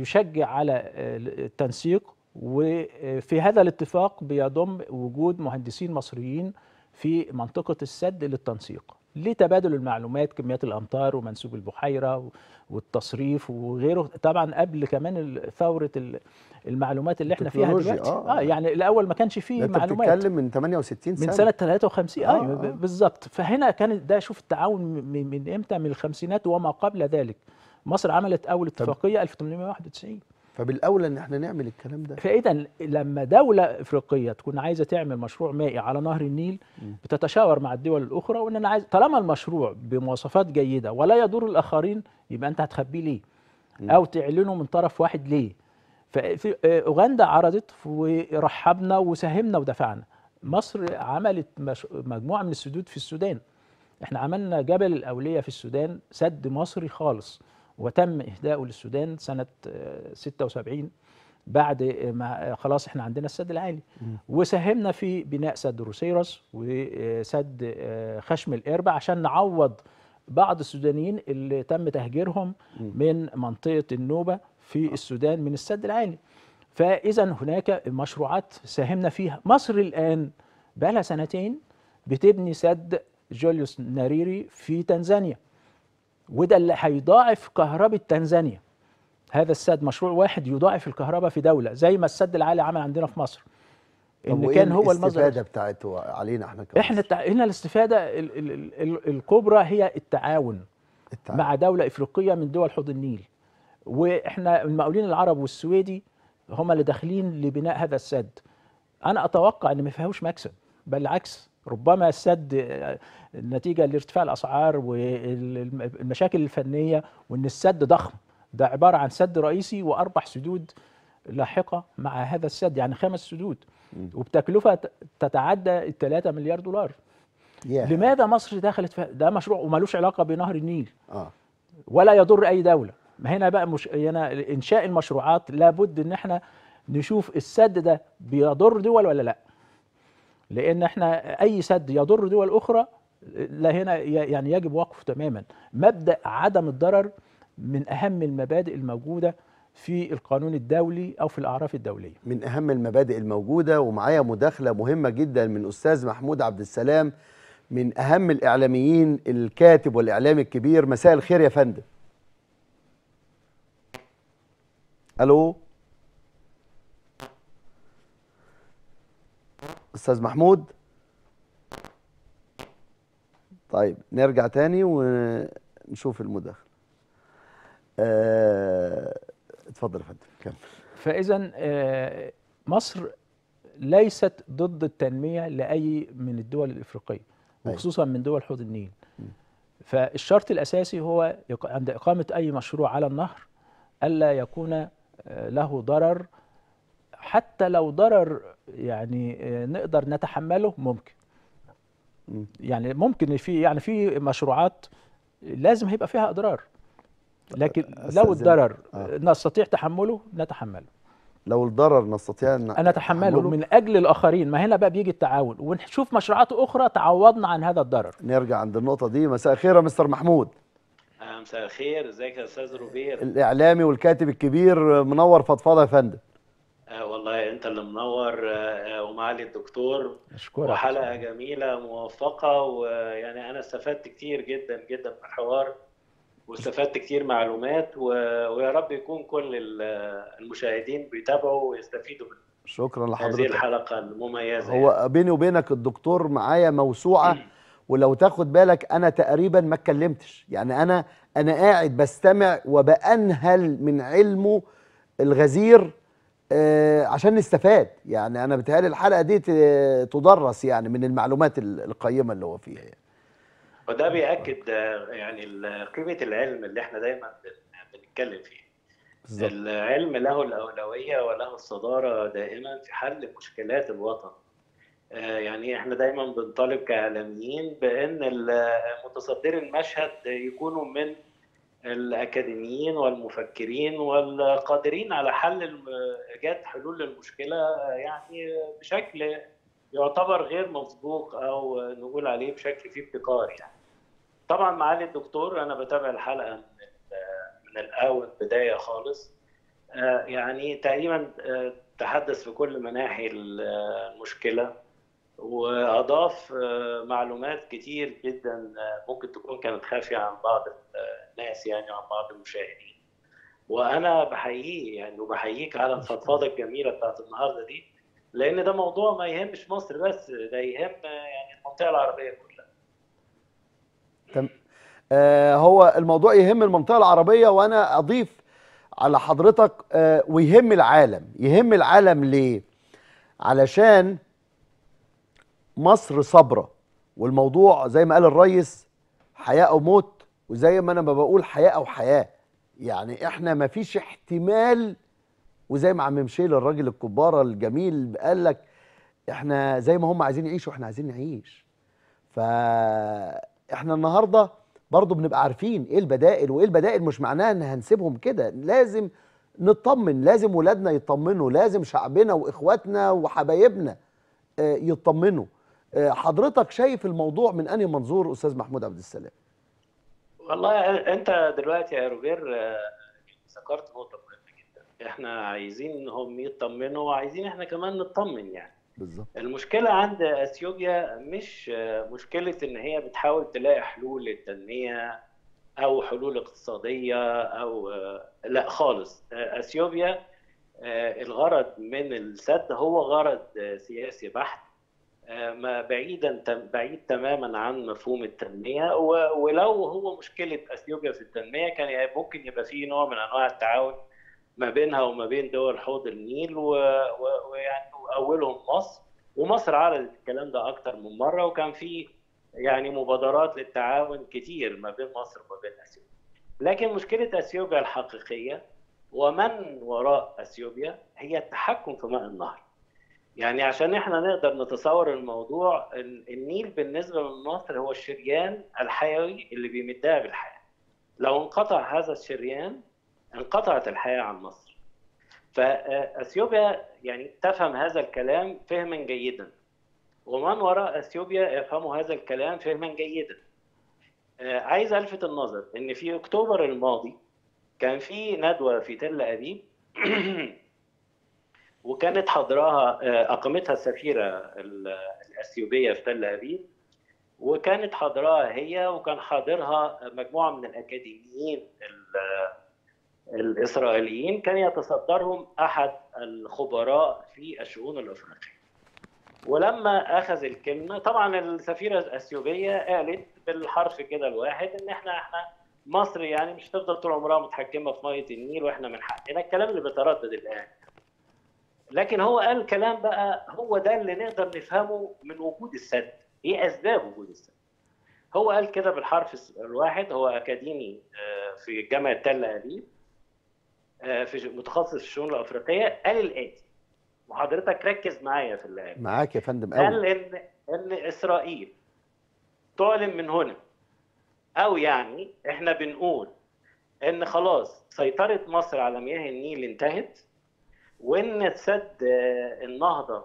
يشجع على التنسيق، وفي هذا الاتفاق بيضم وجود مهندسين مصريين في منطقة السد للتنسيق لتبادل المعلومات، كميات الأمطار ومنسوب البحيرة والتصريف وغيره، طبعا قبل كمان ثورة المعلومات اللي احنا فيها دلوقتي آه. اه يعني الأول ما كانش فيه معلومات، انت بتتكلم من تمانية وستين سنة، من سنة تلاتة وخمسين اه, آه. بالظبط. فهنا كانت ده شوف التعاون من امتى، من الخمسينات وما قبل ذلك. مصر عملت أول اتفاقية ألف وتمنمية وواحد وتسعين، فبالأولى إن احنا نعمل الكلام ده. فإذا لما دولة إفريقية تكون عايزة تعمل مشروع مائي على نهر النيل م. بتتشاور مع الدول الأخرى، وإن أنا عايز طالما المشروع بمواصفات جيدة ولا يضر الآخرين يبقى أنت هتخبيه ليه؟ م. أو تعلنه من طرف واحد ليه؟ فأوغندا عرضت ورحبنا وساهمنا ودفعنا. مصر عملت مجموعة من السدود في السودان. احنا عملنا جبل الأولية في السودان، سد مصري خالص، وتم إهداؤه للسودان سنة ستة وسبعين بعد ما خلاص احنا عندنا السد العالي، وساهمنا في بناء سد روسيرس وسد خشم القربة عشان نعوض بعض السودانيين اللي تم تهجيرهم من منطقة النوبة في السودان من السد العالي. فإذا هناك مشروعات ساهمنا فيها. مصر الآن بقى لها سنتين بتبني سد جوليوس ناريري في تنزانيا، وده اللي هيضاعف كهرباء تنزانيا. هذا السد مشروع واحد يضاعف الكهرباء في دوله، زي ما السد العالي عمل عندنا في مصر. ان كان هو المصدر الاستفاده بتاعته علينا احنا كمصر. احنا التع... هنا الاستفاده ال... ال... ال... الكبرى هي التعاون, التعاون مع دوله افريقيه من دول حوض النيل، واحنا المقاولين العرب والسويدي هم اللي داخلين لبناء هذا السد. انا اتوقع ان ما فيهوش مكسب، بل العكس، ربما السد نتيجة لارتفاع الأسعار والمشاكل الفنية، وأن السد ضخم، ده عبارة عن سد رئيسي وأربع سدود لاحقة مع هذا السد، يعني خمس سدود وبتكلفة تتعدى الثلاثة مليار دولار. yeah. لماذا مصر دخلت في ده مشروع ومالوش علاقة بنهر النيل آه. ولا يضر أي دولة؟ ما هنا بقى مش... هنا إنشاء المشروعات لابد أن احنا نشوف السد ده بيضر دول ولا لأ، لأن احنا أي سد يضر دول أخرى لا هنا يعني يجب وقفه تماما. مبدأ عدم الضرر من أهم المبادئ الموجودة في القانون الدولي أو في الأعراف الدولية. من أهم المبادئ الموجودة. ومعايا مداخلة مهمة جدا من أستاذ محمود عبد السلام، من أهم الإعلاميين، الكاتب والإعلامي الكبير. مساء الخير يا فندم. ألو أستاذ محمود؟ طيب نرجع تاني ونشوف المداخلة. آه، اتفضل يا فندم كمل. فإذا آه، مصر ليست ضد التنمية لأي من الدول الإفريقية، وخصوصا من دول حوض النيل. فالشرط الأساسي هو عند إقامة أي مشروع على النهر ألا يكون له ضرر، حتى لو ضرر يعني نقدر نتحمله ممكن. يعني ممكن في يعني في مشروعات لازم هيبقى فيها أضرار، لكن لو الضرر آه. نستطيع تحمله نتحمله. لو الضرر نستطيع ان انا اتحمله من اجل الاخرين، ما هنا بقى بيجي التعاون، ونشوف مشروعات اخرى تعوضنا عن هذا الضرر. نرجع عند النقطه دي. مساء الخير يا مستر محمود. مساء الخير، ازيك يا استاذ روبير؟ الاعلامي والكاتب الكبير منور فضفاضه يا فندم. آه والله انت اللي منور. آه ومعالي الدكتور اشكرك، وحلقه جميله موفقه، ويعني انا استفدت كتير جدا جدا من الحوار، واستفدت كتير معلومات، و... ويا رب يكون كل المشاهدين بيتابعوا ويستفيدوا من شكرا لحضرتك هذه الحلقه المميزه. هو يعني بيني وبينك الدكتور معايا موسوعه، ولو تاخد بالك انا تقريبا ما اتكلمتش، يعني انا انا قاعد بستمع وبأنهل من علمه الغزير آه عشان نستفاد. يعني انا بتهيألي الحلقه دي تدرس يعني من المعلومات القيمه اللي هو فيها يعني. وده بيأكد يعني قيمة العلم اللي احنا دايما بنتكلم فيه. بالزبط. العلم له الأولوية وله الصدارة دائما في حل مشكلات الوطن. يعني احنا دايما بنطالب كإعلاميين بأن متصدري المشهد يكونوا من الأكاديميين والمفكرين والقادرين على حل إيجاد حلول للمشكلة يعني بشكل يعتبر غير مسبوق، او نقول عليه بشكل فيه ابتكار يعني. طبعا معالي الدكتور انا بتابع الحلقه من الاول بدايه خالص، يعني تقريبا تحدث في كل مناحي المشكله، واضاف معلومات كتير جدا ممكن تكون كانت خافيه عن بعض الناس يعني، عن بعض المشاهدين. وانا بحييه يعني وبحييك على الفضفاضه الجميله بتاعت النهارده دي، لأن ده موضوع ما يهمش مصر بس، ده يهم يعني المنطقة العربية كلها. تمام. آه هو الموضوع يهم المنطقة العربية، وأنا أضيف على حضرتك آه ويهم العالم. يهم العالم ليه؟ علشان مصر صبرة، والموضوع زي ما قال الرئيس حياة أو موت، وزي ما أنا ما بقول حياة أو حياة. يعني إحنا ما فيش احتمال، وزي ما عم ميشيل الراجل الكبارة الجميل قال لك احنا زي ما هم عايزين يعيشوا احنا عايزين نعيش. فاحنا النهارده برضو بنبقى عارفين ايه البدائل، وايه البدائل مش معناها ان هنسيبهم كده. لازم نطمن، لازم ولادنا يطمنوا، لازم شعبنا واخواتنا وحبايبنا يطمنوا. حضرتك شايف الموضوع من انهي منظور استاذ محمود عبد السلام؟ والله انت دلوقتي يا روبير ذكرت نقطه، احنا عايزينهم يطمنوا وعايزين احنا كمان نطمن يعني. بالظبط. المشكله عند اثيوبيا مش مشكله ان هي بتحاول تلاقي حلول للتنميه او حلول اقتصاديه او لا خالص. اثيوبيا الغرض من السد هو غرض سياسي بحت، ما بعيدا بعيد تماما عن مفهوم التنميه. ولو هو مشكله اثيوبيا في التنميه كان ممكن يبقى فيه نوع من انواع التعاون ما بينها وما بين دول حوض النيل، ويعني اولهم مصر. ومصر عرضت الكلام ده اكتر من مره، وكان في يعني مبادرات للتعاون كتير ما بين مصر وما بين اثيوبيا. لكن مشكله اثيوبيا الحقيقيه ومن وراء اثيوبيا هي التحكم في ماء النهر. يعني عشان احنا نقدر نتصور الموضوع، النيل بالنسبه لمصر هو الشريان الحيوي اللي بيمدها بالحياه. لو انقطع هذا الشريان انقطعت الحياة عن مصر. فأثيوبيا يعني تفهم هذا الكلام فهما جيدا، ومن وراء أثيوبيا يفهموا هذا الكلام فهما جيدا. عايز ألفت النظر إن في أكتوبر الماضي كان في ندوه في تل ابيب وكانت حضراها اقامتها السفيره الاثيوبيه في تل ابيب، وكانت حضراها هي وكان حاضرها مجموعه من الاكاديميين الاسرائيليين كان يتصدرهم احد الخبراء في الشؤون الافريقيه. ولما اخذ الكلمه طبعا السفيره الاثيوبيه قالت بالحرف كده الواحد ان احنا احنا مصر يعني مش هتفضل طول عمرها متحكمه في ميه النيل واحنا من حقنا، الكلام اللي بيتردد الان. لكن هو قال كلام بقى هو ده اللي نقدر نفهمه من وجود السد، ايه اسباب وجود السد. هو قال كده بالحرف الواحد، هو اكاديمي في جامعه تل ابيب في متخصص في الشؤون الافريقيه، قال الاتي وحضرتك ركز معايا في اللي قال. معاك يا فندم. قال أول. ان ان اسرائيل تعلن من هنا، او يعني احنا بنقول ان خلاص سيطره مصر على مياه النيل انتهت، وان سد النهضه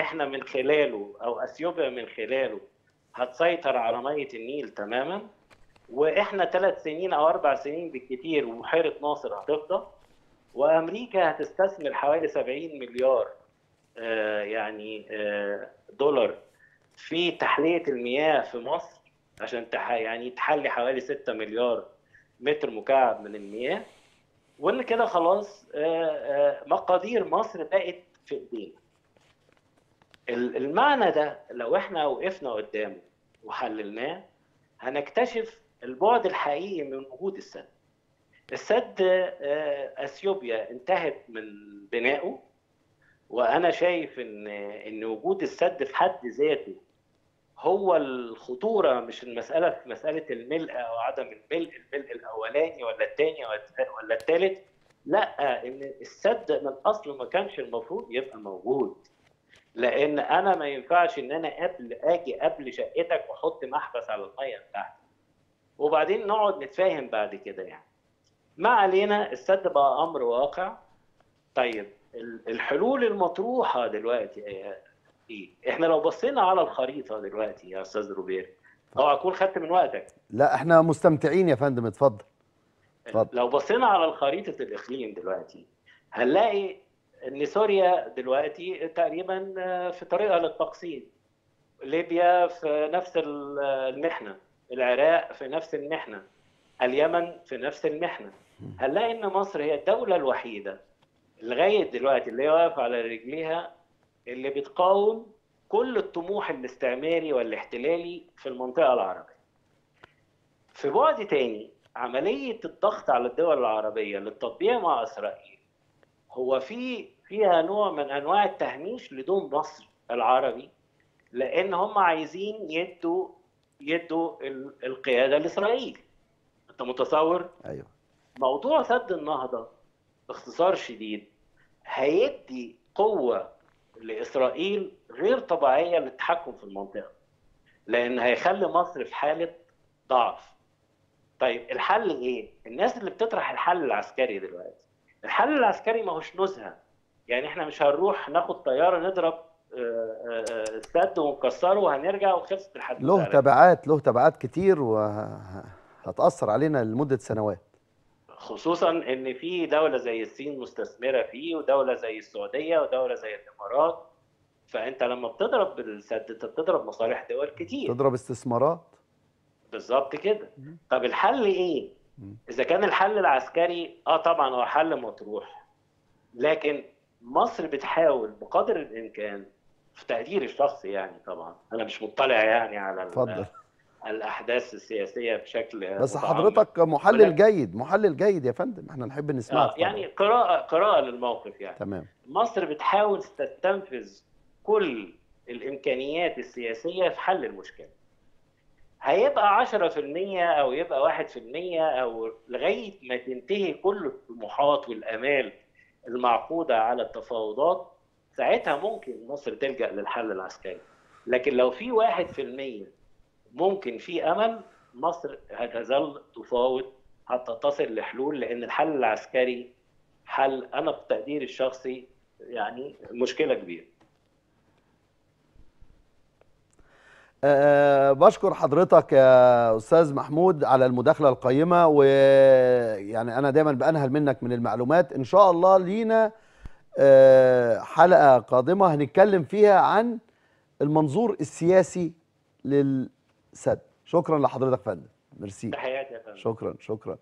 احنا من خلاله او اثيوبيا من خلاله هتسيطر على ميه النيل تماما، واحنا ثلاث سنين او اربع سنين بالكثير وبحيره ناصر هتفضى، وامريكا هتستثمر حوالي سبعين مليار يعني دولار في تحليه المياه في مصر عشان يعني تحلي حوالي ستة مليار متر مكعب من المياه، وان كده خلاص مقادير مصر بقت في ايدينا. المعنى ده لو احنا وقفنا قدامه وحللناه هنكتشف البعد الحقيقي من وجود السد. السد اثيوبيا انتهت من بنائه، وانا شايف ان ان وجود السد في حد ذاته هو الخطوره، مش المساله في مساله الملء او عدم الملء، الملء الاولاني ولا الثاني ولا الثالث، لا، ان السد من اصله ما كانش المفروض يبقى موجود. لان انا ما ينفعش ان انا قبل اجي قبل شقتك واحط محبس على الميه بتاعتك وبعدين نقعد نتفاهم بعد كده. يعني ما علينا، السد بقى امر واقع. طيب الحلول المطروحه دلوقتي ايه؟ احنا لو بصينا على الخريطه دلوقتي يا استاذ روبير، اوعى اكون خدت من وقتك. لا احنا مستمتعين يا فندم، اتفضل اتفضل. لو بصينا على خريطه الاقليم دلوقتي هنلاقي ان سوريا دلوقتي تقريبا في طريقها للتقسيم، ليبيا في نفس المحنه، العراق في نفس المحنه، اليمن في نفس المحنه. هنلاقي ان مصر هي الدوله الوحيده لغايه دلوقتي اللي هي واقفه على رجليها، اللي بتقاوم كل الطموح الاستعماري والاحتلالي في المنطقه العربيه. في بعد تاني، عمليه الضغط على الدول العربيه للتطبيع مع اسرائيل هو في فيها نوع من انواع التهميش لدول مصر العربي، لان هم عايزين يدوا يدوا القياده لاسرائيل. انت متصور؟ ايوه. موضوع سد النهضه باختصار شديد هيدي قوه لاسرائيل غير طبيعيه للتحكم في المنطقه، لان هيخلي مصر في حاله ضعف. طيب الحل ايه؟ الناس اللي بتطرح الحل العسكري دلوقتي، الحل العسكري ما هوش نزهه، يعني احنا مش هنروح ناخد طياره نضرب السد ونكسره وهنرجع وخلصت الحدث. له تبعات، له تبعات كتير وهتاثر علينا لمده سنوات، خصوصا ان في دوله زي الصين مستثمره فيه، ودوله زي السعوديه، ودوله زي الامارات. فانت لما بتضرب بالسد انت بتضرب مصالح دول كتير، بتضرب استثمارات. بالظبط كده. طب الحل ايه؟ اذا كان الحل العسكري اه طبعا هو حل مطروح، لكن مصر بتحاول بقدر الامكان في تقديري الشخصي، يعني طبعا انا مش مطلع يعني على الاحداث السياسيه بشكل، بس متعمل. حضرتك محلل جيد، محلل جيد يا فندم، احنا نحب نسمعك. آه يعني قراءه قراءه للموقف يعني. تمام. مصر بتحاول تستنفذ كل الامكانيات السياسيه في حل المشكله. هيبقى عشرة بالمية او يبقى واحد بالمية او لغايه ما تنتهي كل الطموحات والامال المعقوده على التفاوضات، ساعتها ممكن مصر تلجا للحل العسكري. لكن لو في واحد بالمية ممكن في امل، مصر هتظل تفاوض حتى تصل لحلول، لان الحل العسكري حل انا بتقديري الشخصي يعني مشكله كبيره. أه بشكر حضرتك يا أستاذ محمود على المداخلة القيمة، ويعني أنا دايما بأنهل منك من المعلومات. إن شاء الله لينا أه حلقة قادمة هنتكلم فيها عن المنظور السياسي للسد. شكرا لحضرتك فندم. ميرسي. تحياتي يا فندم. شكرا شكرا.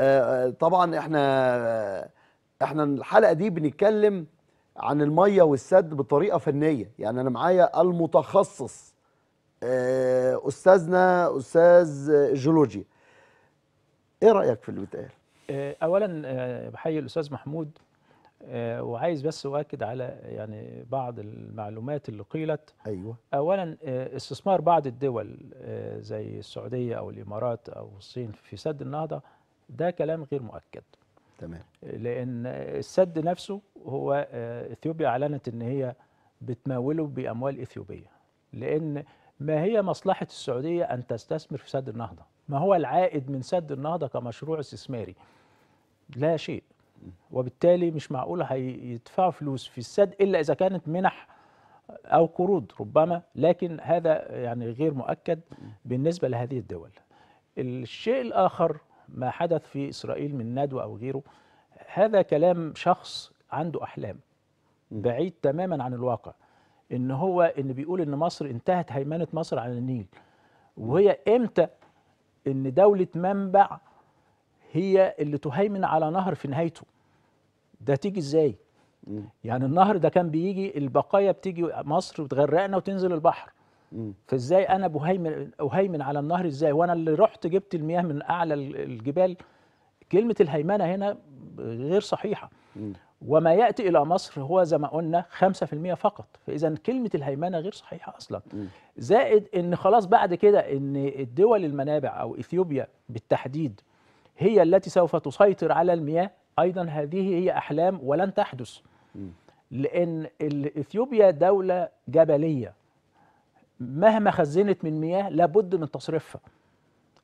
أه طبعا احنا احنا الحلقة دي بنتكلم عن المية والسد بطريقة فنية، يعني أنا معايا المتخصص أستاذنا أستاذ جيولوجيا. إيه رأيك في اللي بيتقال؟ أولاً بحيي الأستاذ محمود، وعايز بس أؤكد على يعني بعض المعلومات اللي قيلت. أيوه. أولاً استثمار بعض الدول زي السعودية أو الإمارات أو الصين في سد النهضة ده كلام غير مؤكد. تمام. لأن السد نفسه هو إثيوبيا أعلنت إن هي بتموله بأموال إثيوبية، لأن ما هي مصلحة السعودية أن تستثمر في سد النهضة؟ ما هو العائد من سد النهضة كمشروع استثماري؟ لا شيء، وبالتالي مش معقول هيدفعوا فلوس في السد إلا إذا كانت منح أو قروض ربما، لكن هذا يعني غير مؤكد بالنسبة لهذه الدول. الشيء الآخر ما حدث في إسرائيل من ندوة أو غيره، هذا كلام شخص عنده أحلام بعيد تماما عن الواقع. إن هو إن بيقول إن مصر انتهت هيمنة مصر على النيل، وهي إمتى إن دولة منبع هي اللي تهيمن على نهر في نهايته؟ ده تيجي إزاي؟ يعني النهر ده كان بيجي البقايا بتيجي مصر وتغرقنا وتنزل البحر، فإزاي أنا بهيمن أهيمن على النهر إزاي؟ وأنا اللي رحت جبت المياه من أعلى الجبال. كلمة الهيمنة هنا غير صحيحة. وما يأتي إلى مصر هو زي ما قلنا خمسة بالمئة فقط، فإذا كلمة الهيمنة غير صحيحة أصلا. زائد إن خلاص بعد كده إن الدول المنابع أو إثيوبيا بالتحديد هي التي سوف تسيطر على المياه، أيضا هذه هي أحلام ولن تحدث، لأن إثيوبيا دولة جبلية مهما خزنت من مياه لابد من تصرفها،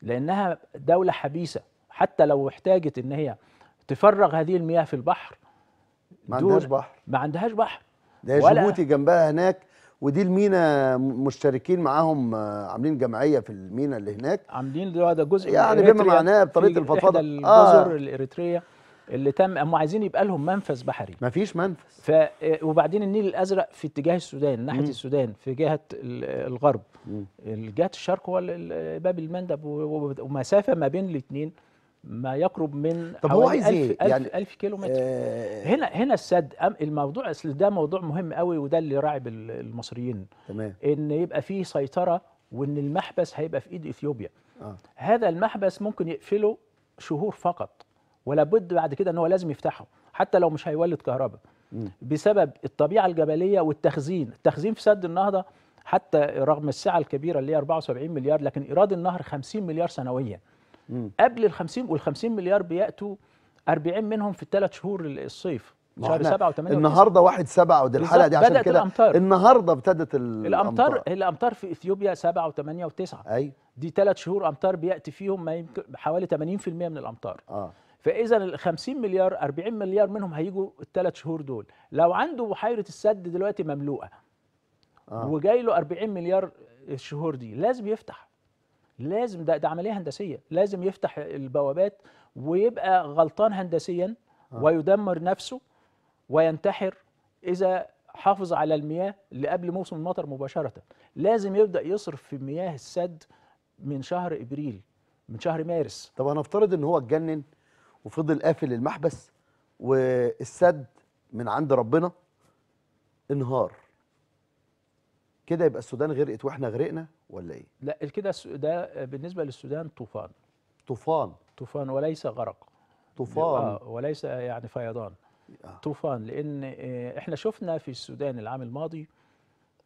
لأنها دولة حبيسة. حتى لو احتاجت إن هي تفرغ هذه المياه في البحر ما عندهاش بحر، ما عندهاش بحر. ده جيبوتي جنبها هناك، ودي المينا مشتركين معاهم، عاملين جمعيه في المينا اللي هناك، عاملين ده جزء يعني بما معناه بطريقه الفضفضه. الجزر آه. الاريتريه اللي تم هم عايزين يبقى لهم منفذ بحري، ما فيش منفذ. ف وبعدين النيل الازرق في اتجاه السودان، ناحيه مم. السودان في جهه الغرب، جهه الشرق هو باب المندب، ومسافه ما بين الاثنين ما يقرب من طب هو عايز ايه؟ يعني ألف كيلو متر. آه هنا هنا السد الموضوع ده موضوع مهم قوي، وده اللي راعب المصريين. تمام. ان يبقى فيه سيطره، وان المحبس هيبقى في ايد اثيوبيا. آه. هذا المحبس ممكن يقفله شهور فقط، ولا بد بعد كده ان هو لازم يفتحه حتى لو مش هيولد كهرباء بسبب الطبيعه الجبليه والتخزين. التخزين في سد النهضه حتى رغم السعه الكبيره اللي هي أربعة وسبعين مليار، لكن ايراد النهر خمسين مليار سنويا. قبل الخمسين والخمسين مليار بيأتوا أربعين منهم في الثلاث شهور الصيف، شهر سبعة وثمانية. النهارده واحد سبعة، ودي الحلقة دي عشان كده النهارده ابتدت الأمطار. الأمطار الأمطار في إثيوبيا سبعة وثمانية وتسعة. أيوة. دي ثلاث شهور أمطار بيأتي فيهم ما يمكن حوالي ثمانين بالمئة من الأمطار. آه. فإذا ال خمسين مليار أربعين مليار منهم هيجوا الثلاث شهور دول. لو عنده بحيرة السد دلوقتي مملوءة آه. وجاي له أربعين مليار الشهور دي، لازم يفتح. لازم ده, ده عملية هندسية، لازم يفتح البوابات ويبقى غلطان هندسيا آه. ويدمر نفسه وينتحر إذا حافظ على المياه لقبل موسم المطر مباشرة. لازم يبدأ يصرف في مياه السد من شهر إبريل، من شهر مارس. طب هنفترض إن هو اتجنن وفضل قافل المحبس والسد من عند ربنا انهار كده، يبقى السودان غرقت واحنا غرقنا ولا ايه؟ لا كده ده بالنسبه للسودان طوفان. طوفان طوفان وليس غرق. طوفان آه وليس يعني فيضان. آه. طوفان، لان احنا شفنا في السودان العام الماضي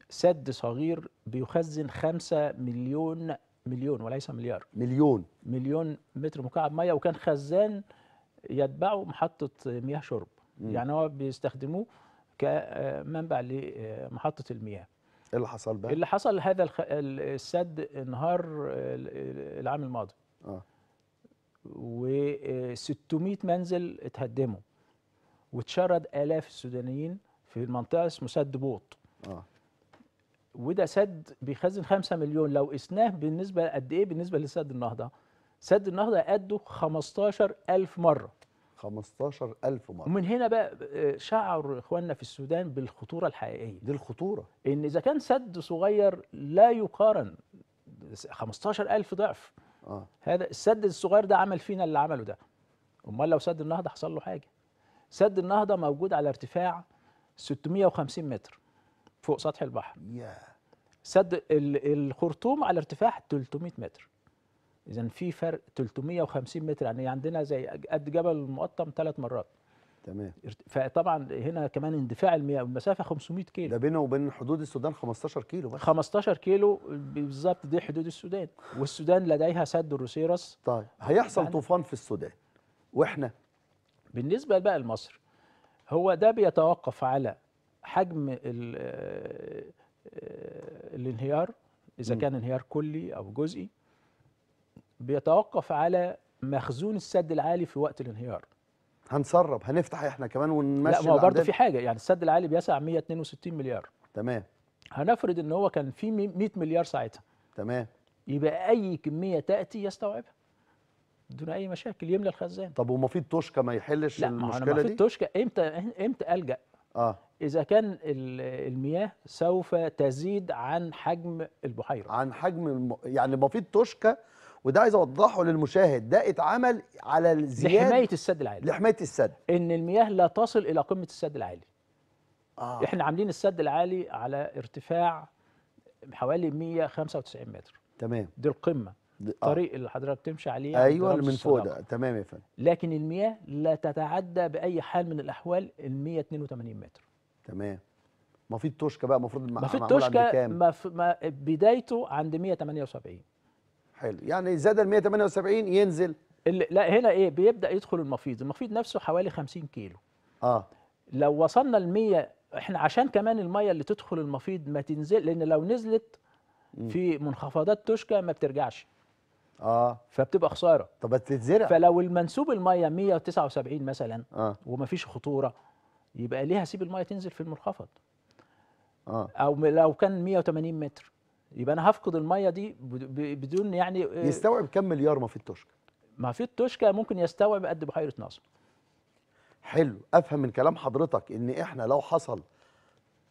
سد صغير بيخزن خمسة مليون مليون وليس مليار مليون مليون متر مكعب ميه، وكان خزان يتبعه محطه مياه شرب. م. يعني هو بيستخدموه كمنبع لمحطه المياه. ايه اللي حصل بقى؟ اللي حصل هذا الخ... السد انهار العام الماضي. اه وستمائة منزل اتهدموا، واتشرد آلاف السودانيين في المنطقة اسمه سد بوط. اه وده سد بيخزن خمسة مليون. لو قسناه بالنسبه قد ايه بالنسبه لسد النهضه؟ سد النهضه قده خمستاشر ألف مره. خمستاشر ألف مره. ومن هنا بقى شعر اخواننا في السودان بالخطوره الحقيقيه. دي الخطوره. ان اذا كان سد صغير لا يقارن خمستاشر ألف ضعف. آه. هذا السد الصغير ده عمل فينا اللي عمله ده. امال لو سد النهضه حصل له حاجه. سد النهضه موجود على ارتفاع ستمية وخمسين متر فوق سطح البحر. yeah. سد الخرطوم على ارتفاع تلتمية متر. اذا في فرق تلتمية وخمسين متر، يعني عندنا زي قد جبل المقطم ثلاث مرات. تمام. فطبعا هنا كمان اندفاع المياه والمسافه خمسمية كيلو. ده بينه وبين حدود السودان خمستاشر كيلو بس. خمستاشر كيلو بالظبط، دي حدود السودان. والسودان لديها سد روسيرس. طيب هيحصل طوفان في السودان، واحنا بالنسبه بقى لمصر هو ده بيتوقف على حجم الانهيار اذا كان انهيار كلي او جزئي، بيتوقف على مخزون السد العالي في وقت الانهيار. هنسرب هنفتح احنا كمان ونمشي. لا ما هو برضه في حاجه، يعني السد العالي بيسع مية اتنين وستين مليار. تمام. هنفرض ان هو كان في مية مليار ساعتها. تمام. يبقى اي كميه تاتي يستوعبها بدون اي مشاكل، يملى الخزان. طب وما في توشكا ما يحلش لا المشكله دي؟ لا ما في توشكا. امتى امتى الجا؟ اه اذا كان المياه سوف تزيد عن حجم البحيره. عن حجم الم... يعني ما في توشكا، وده عايز اوضحه للمشاهد، ده اتعمل على الزياده لحمايه السد العالي. لحمايه السد، ان المياه لا تصل الى قمه السد العالي. آه. احنا عاملين السد العالي على ارتفاع حوالي مية خمسة وتسعين متر. تمام. دي القمه. آه. الطريق اللي حضرتك تمشي عليه. ايوه اللي من فوق ده. تمام يا فندم. لكن المياه لا تتعدى باي حال من الاحوال ال مية اتنين وتمانين متر. تمام. ما في التوشكا بقى المفروض المعمول عند كام؟ ما في ما بدايته عند مية تمانية وسبعين. حلو، يعني زاد ال مية تمانية وسبعين ينزل. لا هنا ايه بيبدا يدخل المفيض، المفيض نفسه حوالي خمسين كيلو. اه لو وصلنا ل مية، احنا عشان كمان الميه اللي تدخل المفيض ما تنزل، لان لو نزلت في منخفضات توشكا ما بترجعش. اه فبتبقى خساره. طب بتتزرع. فلو المنسوب الميه مية وتسعة وسبعين مثلا آه. ومفيش خطوره، يبقى ليه هسيب الميه تنزل في المنخفض؟ اه او لو كان مية وتمانين متر، يبقى انا هفقد الميه دي بدون يعني. يستوعب كم مليار ما في التوشكا؟ ما في التوشكا ممكن يستوعب قد بحيره ناصر. حلو، افهم من كلام حضرتك ان احنا لو حصل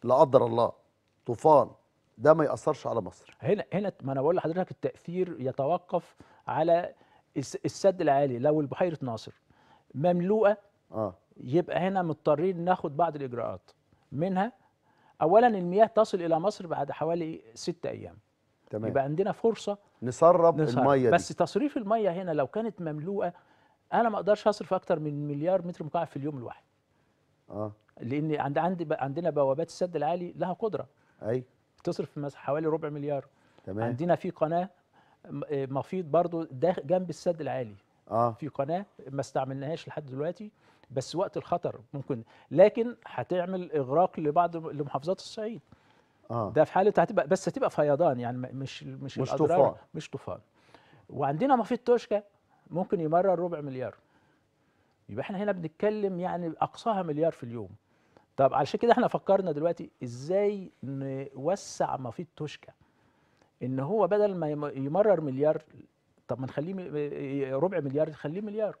لا قدر الله طوفان ده ما ياثرش على مصر. هنا هنا ما انا بقول لحضرتك التاثير يتوقف على السد العالي. لو بحيره ناصر مملوءه اه يبقى هنا مضطرين ناخد بعض الاجراءات، منها اولا المياه تصل الى مصر بعد حوالي ستة ايام. تمام. يبقى عندنا فرصه نسرب, نسرب. الميه. بس تصريف الميه هنا لو كانت مملوءه، انا ما اقدرش اصرف اكتر من مليار متر مكعب في اليوم الواحد. اه لان عند عندي عندنا بوابات السد العالي لها قدره. اي تصرف مثلا حوالي ربع مليار. تمام. عندنا في قناه مفيض برضو جنب السد العالي. اه في قناه ما استعملناهاش لحد دلوقتي، بس وقت الخطر ممكن، لكن هتعمل اغراق لبعض لمحافظات الصعيد. اه ده في حاله هتبقى، بس هتبقى فيضان يعني، مش مش مش طوفان. مش طوفان. وعندنا مفيد توشكا ممكن يمرر ربع مليار، يبقى احنا هنا بنتكلم يعني اقصاها مليار في اليوم. طب علشان كده احنا فكرنا دلوقتي ازاي نوسع مفيد توشكا، ان هو بدل ما يمرر مليار، طب ما نخليه ربع مليار، نخليه مليار،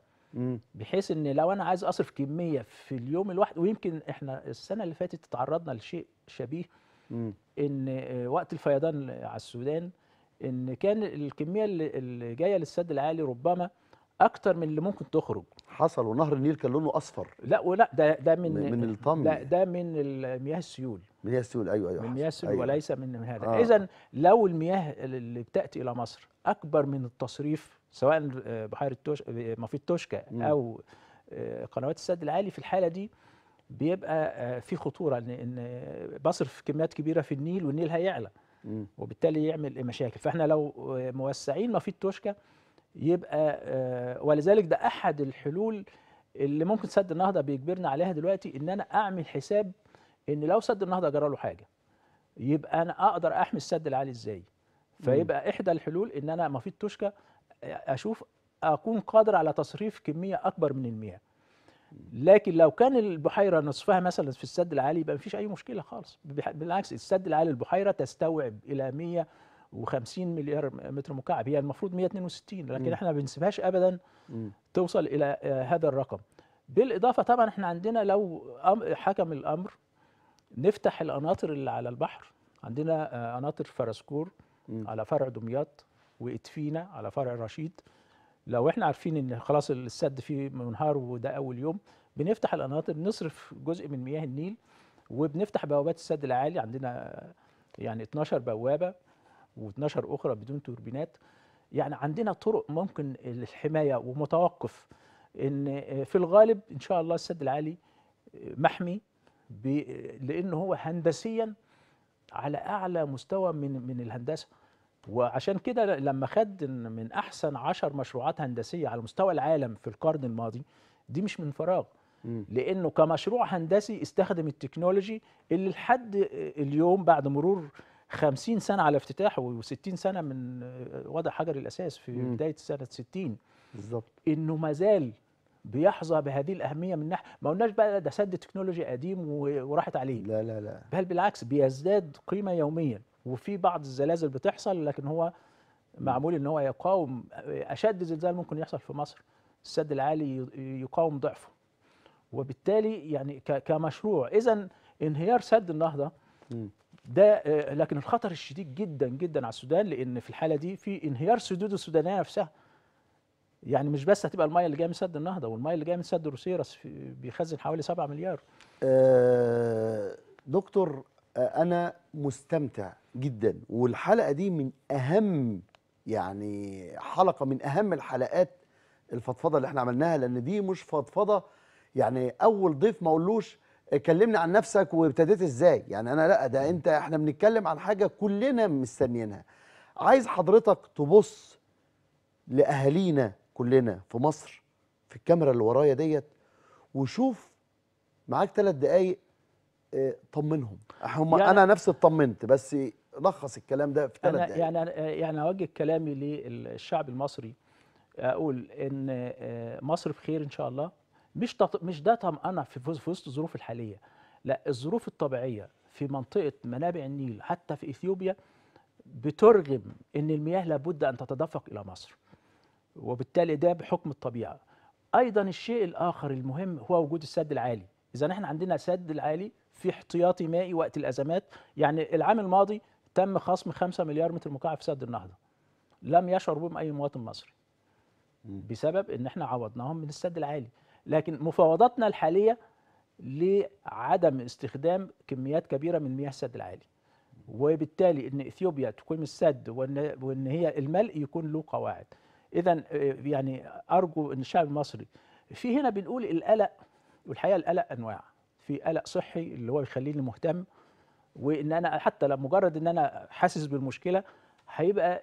بحيث ان لو انا عايز اصرف كميه في اليوم الواحد. ويمكن احنا السنه اللي فاتت تعرضنا لشيء شبيه، ان وقت الفيضان على السودان، ان كان الكميه اللي جايه للسد العالي ربما اكتر من اللي ممكن تخرج. حصل، ونهر النيل كان لونه اصفر. لا ولا ده ده من من الطمي، ده, ده من مياه السيول. مياه السيول. ايوه ايوه من مياه السيول. أيوة. وليس من هذا. آه. اذا لو المياه اللي بتاتي الى مصر اكبر من التصريف، سواء بحيره توشكا مفيد توشكا او قنوات السد العالي، في الحاله دي بيبقى في خطوره ان بصرف كميات كبيره في النيل، والنيل هيعلى وبالتالي يعمل مشاكل. فاحنا لو موسعين مفيد توشكا يبقى، ولذلك ده احد الحلول اللي ممكن سد النهضه بيجبرنا عليها دلوقتي، ان انا اعمل حساب ان لو سد النهضه جرى له حاجه يبقى انا اقدر احمي السد العالي ازاي. فيبقى احدى الحلول ان انا مفيد توشكا اشوف اكون قادر على تصريف كميه اكبر من المياه. لكن لو كان البحيرة نصفها مثلا في السد العالي يبقى مفيش أي مشكلة خالص. بالعكس السد العالي البحيرة تستوعب إلى مئة وخمسين مليار متر مكعب، هي المفروض مئة واثنين وستين، لكن م. احنا ما بنسيبهاش أبدا م. توصل إلى هذا الرقم. بالإضافة طبعا احنا عندنا لو حكم الأمر نفتح القناطر اللي على البحر، عندنا قناطر فرسكور م. على فرع دمياط وإدفينة على فرع رشيد. لو احنا عارفين ان خلاص السد فيه منهار وده اول يوم، بنفتح القناطر نصرف جزء من مياه النيل، وبنفتح بوابات السد العالي. عندنا يعني اثناشر بوابه واثناشر اخرى بدون توربينات. يعني عندنا طرق ممكن للحمايه، ومتوقف ان في الغالب ان شاء الله السد العالي محمي لانه هو هندسيا على اعلى مستوى من من الهندسه. وعشان كده لما خد من أحسن عشر مشروعات هندسية على مستوى العالم في القرن الماضي، دي مش من فراغ، لأنه كمشروع هندسي استخدم التكنولوجي اللي لحد اليوم بعد مرور خمسين سنة على افتتاحه وستين سنة من وضع حجر الأساس في م. بداية سنة ستين بالظبط، إنه مازال بيحظى بهذه الأهمية. من ناحية ما قلناش بقى ده سد تكنولوجي قديم وراحت عليه، لا لا لا، بل بالعكس بيزداد قيمة يوميا. وفي بعض الزلازل بتحصل، لكن هو معمول ان هو يقاوم اشد زلزال ممكن يحصل في مصر. السد العالي يقاوم ضعفه، وبالتالي يعني كمشروع. اذا انهيار سد النهضه ده، لكن الخطر الشديد جدا جدا على السودان، لان في الحاله دي في انهيار سدود السودانيه نفسها. يعني مش بس هتبقى الميه اللي جايه من سد النهضه، والميه اللي جايه من سد روسيرس بيخزن حوالي سبعة مليار. أه دكتور، أنا مستمتع جدا، والحلقة دي من أهم يعني حلقة من أهم الحلقات الفضفضة اللي احنا عملناها، لأن دي مش فضفضة يعني أول ضيف ما أقولوش كلمني عن نفسك وابتديت إزاي، يعني أنا لأ، ده أنت احنا بنتكلم عن حاجة كلنا مستنيينها. عايز حضرتك تبص لأهالينا كلنا في مصر في الكاميرا اللي ورايا ديت، وشوف معاك ثلاث دقايق طمنهم. هم يعني انا نفسي اطمنت، بس لخص الكلام ده في ثلاث دقائق. يعني يعني اوجه كلامي للشعب المصري، اقول ان مصر بخير ان شاء الله. مش مش ده طمأنة في وسط الظروف الحاليه، لا، الظروف الطبيعيه في منطقه منابع النيل حتى في اثيوبيا بترغم ان المياه لابد ان تتدفق الى مصر، وبالتالي ده بحكم الطبيعه. ايضا الشيء الاخر المهم هو وجود السد العالي. اذا احنا عندنا سد العالي في احتياطي مائي وقت الأزمات. يعني العام الماضي تم خصم خمسة مليار متر مكعب في سد النهضة، لم يشعر بهم أي مواطن مصري بسبب أن احنا عوضناهم من السد العالي. لكن مفاوضاتنا الحالية لعدم استخدام كميات كبيرة من مياه السد العالي، وبالتالي أن إثيوبيا تقيم السد، وأن, وإن هي الملء يكون له قواعد. إذن يعني أرجو أن الشعب المصري في هنا بنقول القلق، والحقيقة القلق أنواع. في قلق صحي اللي هو يخليني مهتم، وان انا حتى لما مجرد ان انا حاسس بالمشكله هيبقى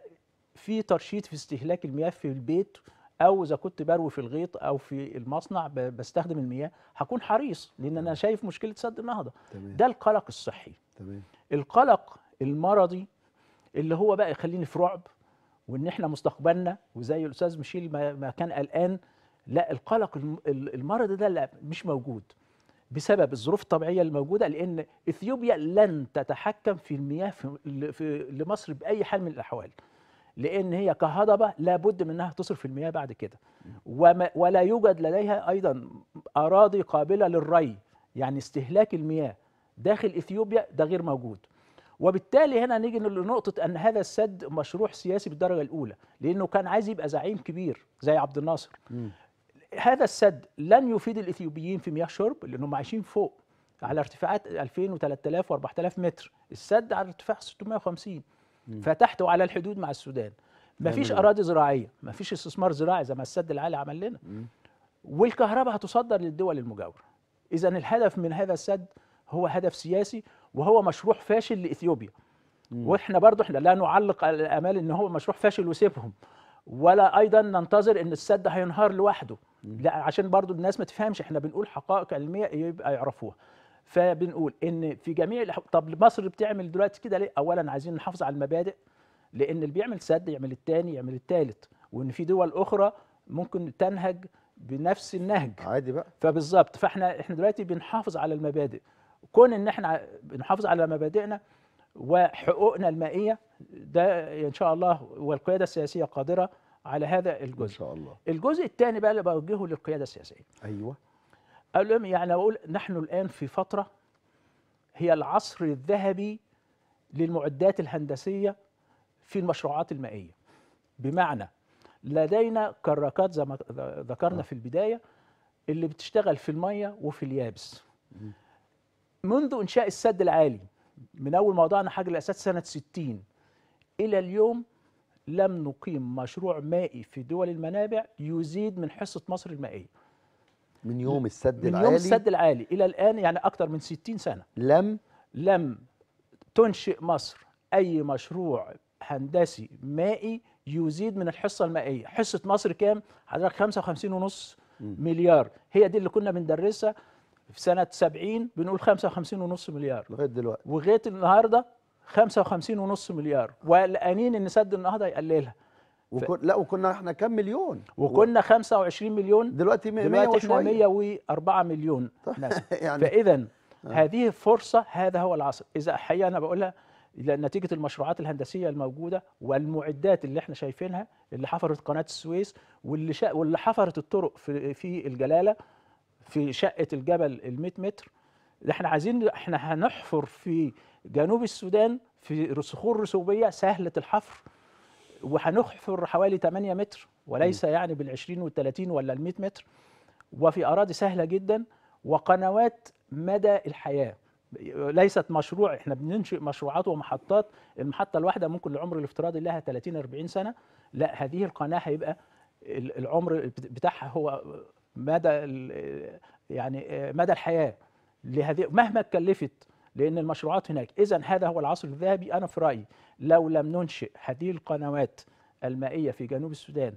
في ترشيد في استهلاك المياه في البيت، او اذا كنت بروي في الغيط او في المصنع بستخدم المياه هكون حريص، لان انا شايف مشكله سد النهضه. ده القلق الصحي. تمام. القلق المرضي اللي هو بقى يخليني في رعب، وان احنا مستقبلنا، وزي الاستاذ ميشيل ما كان قلقان، لا، القلق المرضي ده لا مش موجود بسبب الظروف الطبيعية الموجودة، لأن إثيوبيا لن تتحكم في المياه في, في لمصر بأي حال من الأحوال، لأن هي كهضبة لابد من أنها تصرف المياه بعد كده، وما ولا يوجد لديها أيضا أراضي قابلة للري. يعني استهلاك المياه داخل إثيوبيا ده غير موجود. وبالتالي هنا نيجي لنقطة أن هذا السد مشروع سياسي بالدرجة الأولى، لأنه كان عايز يبقى زعيم كبير زي عبد الناصر. م. هذا السد لن يفيد الإثيوبيين في مياه شرب، لأنهم عايشين فوق على ارتفاعات ألفين وثلاثة آلاف وأربعة آلاف متر. السد على ارتفاع ستمئة وخمسين، فتحته على الحدود مع السودان. مفيش أراضي زراعية، مفيش استثمار زراعي زي ما السد العالي عمل لنا. مم. والكهرباء هتصدر للدول المجاورة. إذا الهدف من هذا السد هو هدف سياسي، وهو مشروع فاشل لإثيوبيا. مم. وإحنا برضو إحنا لا نعلق الأمال إن هو مشروع فاشل وسيبهم، ولا أيضا ننتظر إن السد هينهار لوحده، لا، عشان برضو الناس ما تفهمش، احنا بنقول حقائق علميه يبقى يعرفوها. فبنقول ان في جميع، طب مصر بتعمل دلوقتي كده ليه؟ اولا عايزين نحافظ على المبادئ، لان اللي بيعمل سد يعمل الثاني يعمل الثالث، وان في دول اخرى ممكن تنهج بنفس النهج عادي بقى. فبالظبط فاحنا احنا دلوقتي بنحافظ على المبادئ، كون ان احنا بنحافظ على مبادئنا وحقوقنا المائيه ده ان شاء الله، والقياده السياسيه قادره على هذا الجزء ان شاء الله. الجزء الثاني بقى اللي بوجهه للقياده السياسيه، ايوه اقول لهم يعني اقول نحن الان في فتره هي العصر الذهبي للمعدات الهندسيه في المشروعات المائيه، بمعنى لدينا كراكات زي ما ذكرنا في البدايه اللي بتشتغل في الميه وفي اليابس. منذ انشاء السد العالي من اول ما وضعنا حجر الاساس سنه ستين الى اليوم لم نقيم مشروع مائي في دول المنابع يزيد من حصه مصر المائيه. من يوم السد العالي من يوم السد العالي الى الان يعني اكثر من ستين سنه لم لم تنشئ مصر اي مشروع هندسي مائي يزيد من الحصه المائيه. حصه مصر كام حضرتك؟ خمسة وخمسين ونص مليار، هي دي اللي كنا بندرسها في سنه سبعين بنقول خمسة وخمسين ونص مليار لغايه دلوقتي، وغايه النهارده خمسة وخمسين ونص مليار، والقانين ان سد النهضه يقللها وكن... ف... لا وكنا احنا كام مليون؟ وكنا خمسة وعشرين مليون دلوقتي دلوقتي احنا مية وأربعة مليون ناس. يعني... فاذا آه. هذه فرصه، هذا هو العصر. اذا الحقيقه انا بقولها نتيجة المشروعات الهندسية الموجودة والمعدات اللي احنا شايفينها اللي حفرت قناة السويس واللي شا... واللي حفرت الطرق في في الجلالة في شقة الجبل المية متر. احنا عايزين احنا هنحفر في جنوب السودان في صخور رسوبية سهلة الحفر، وهنحفر حوالي ثمانية متر وليس يعني بالعشرين والثلاثين ولا المية متر، وفي أراضي سهلة جدا وقنوات مدى الحياة. ليست مشروع، احنا بننشئ مشروعات ومحطات، المحطه الواحده ممكن العمر الافتراضي لها ثلاثين أربعين سنة، لا هذه القناه هيبقى العمر بتاعها هو مدى يعني مدى الحياه لهذه مهما اتكلفت، لان المشروعات هناك. اذا هذا هو العصر الذهبي. انا في رايي لو لم ننشئ هذه القنوات المائيه في جنوب السودان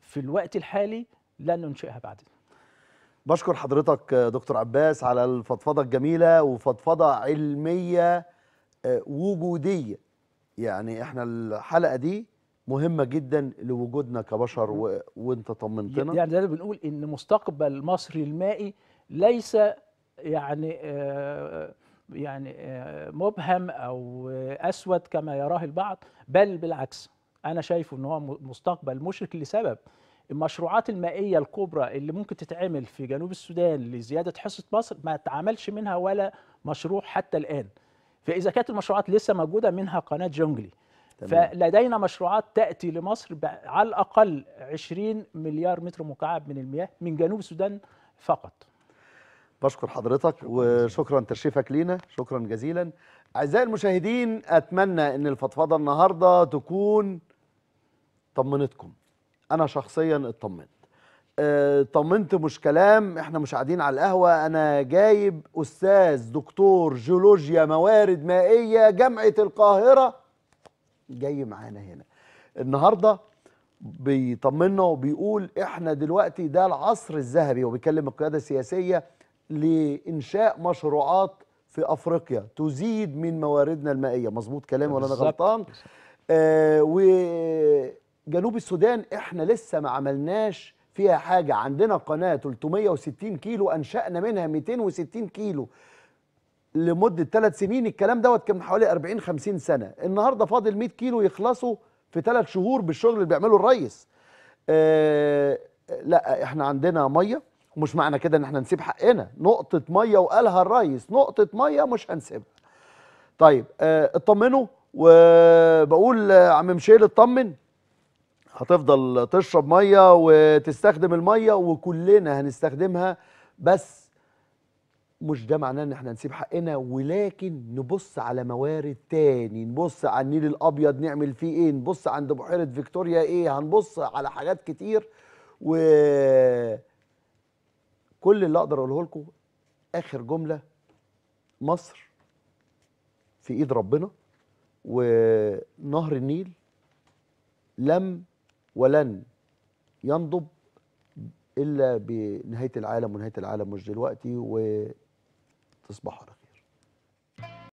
في الوقت الحالي لن ننشئها بعدين. بشكر حضرتك دكتور عباس على الفضفضة الجميلة، وفضفضة علمية وجودية. يعني احنا الحلقة دي مهمة جدا لوجودنا كبشر و... وانت طمنتنا. يعني ده بنقول ان مستقبل مصر المائي ليس يعني آه يعني آه مبهم او اسود كما يراه البعض، بل بالعكس انا شايفه ان هو مستقبل مشرق لسبب. المشروعات المائية الكبرى اللي ممكن تتعمل في جنوب السودان لزيادة حصة مصر ما اتعملش منها ولا مشروع حتى الآن. فإذا كانت المشروعات لسه موجودة، منها قناة جونجلي. تمام. فلدينا مشروعات تأتي لمصر على الأقل عشرين مليار متر مكعب من المياه من جنوب السودان فقط. بشكر حضرتك وشكرا تشريفك لينا، شكرا جزيلا. أعزائي المشاهدين، أتمنى أن الفضفضة النهاردة تكون طمنتكم. أنا شخصياً اطمنت. أه، طمنت مش كلام، إحنا مش قاعدين على القهوة، أنا جايب أستاذ دكتور جيولوجيا موارد مائية جامعة القاهرة جاي معانا هنا النهاردة بيطمنا وبيقول إحنا دلوقتي ده العصر الذهبي، وبيكلم القيادة السياسية لإنشاء مشروعات في أفريقيا تزيد من مواردنا المائية. مظبوط كلامي ولا أنا غلطان؟ أه، و جنوب السودان احنا لسه ما عملناش فيها حاجه. عندنا قناه ثلاثمية وستين كيلو انشانا منها ميتين وستين كيلو لمده ثلاث سنين. الكلام دوت كان من حوالي أربعين خمسين سنة. النهارده فاضل مية كيلو يخلصوا في ثلاث شهور بالشغل اللي بيعمله الرئيس. اه لا احنا عندنا ميه، ومش معنى كده ان احنا نسيب حقنا. نقطه ميه وقالها الرئيس، نقطه ميه مش هنسيبها. طيب اه اطمنوا، وبقول عم ميشيل اطمن، هتفضل تشرب ميه وتستخدم الميه وكلنا هنستخدمها، بس مش ده معناه ان احنا نسيب حقنا، ولكن نبص على موارد تاني. نبص على النيل الابيض نعمل فيه ايه، نبص عند بحيره فيكتوريا ايه، هنبص على حاجات كتير. و كل اللي اقدر اقوله لكم اخر جمله، مصر في ايد ربنا، ونهر النيل لم ولن ينضب إلا بنهاية العالم، ونهاية العالم مش دلوقتي، وتصبح حركة.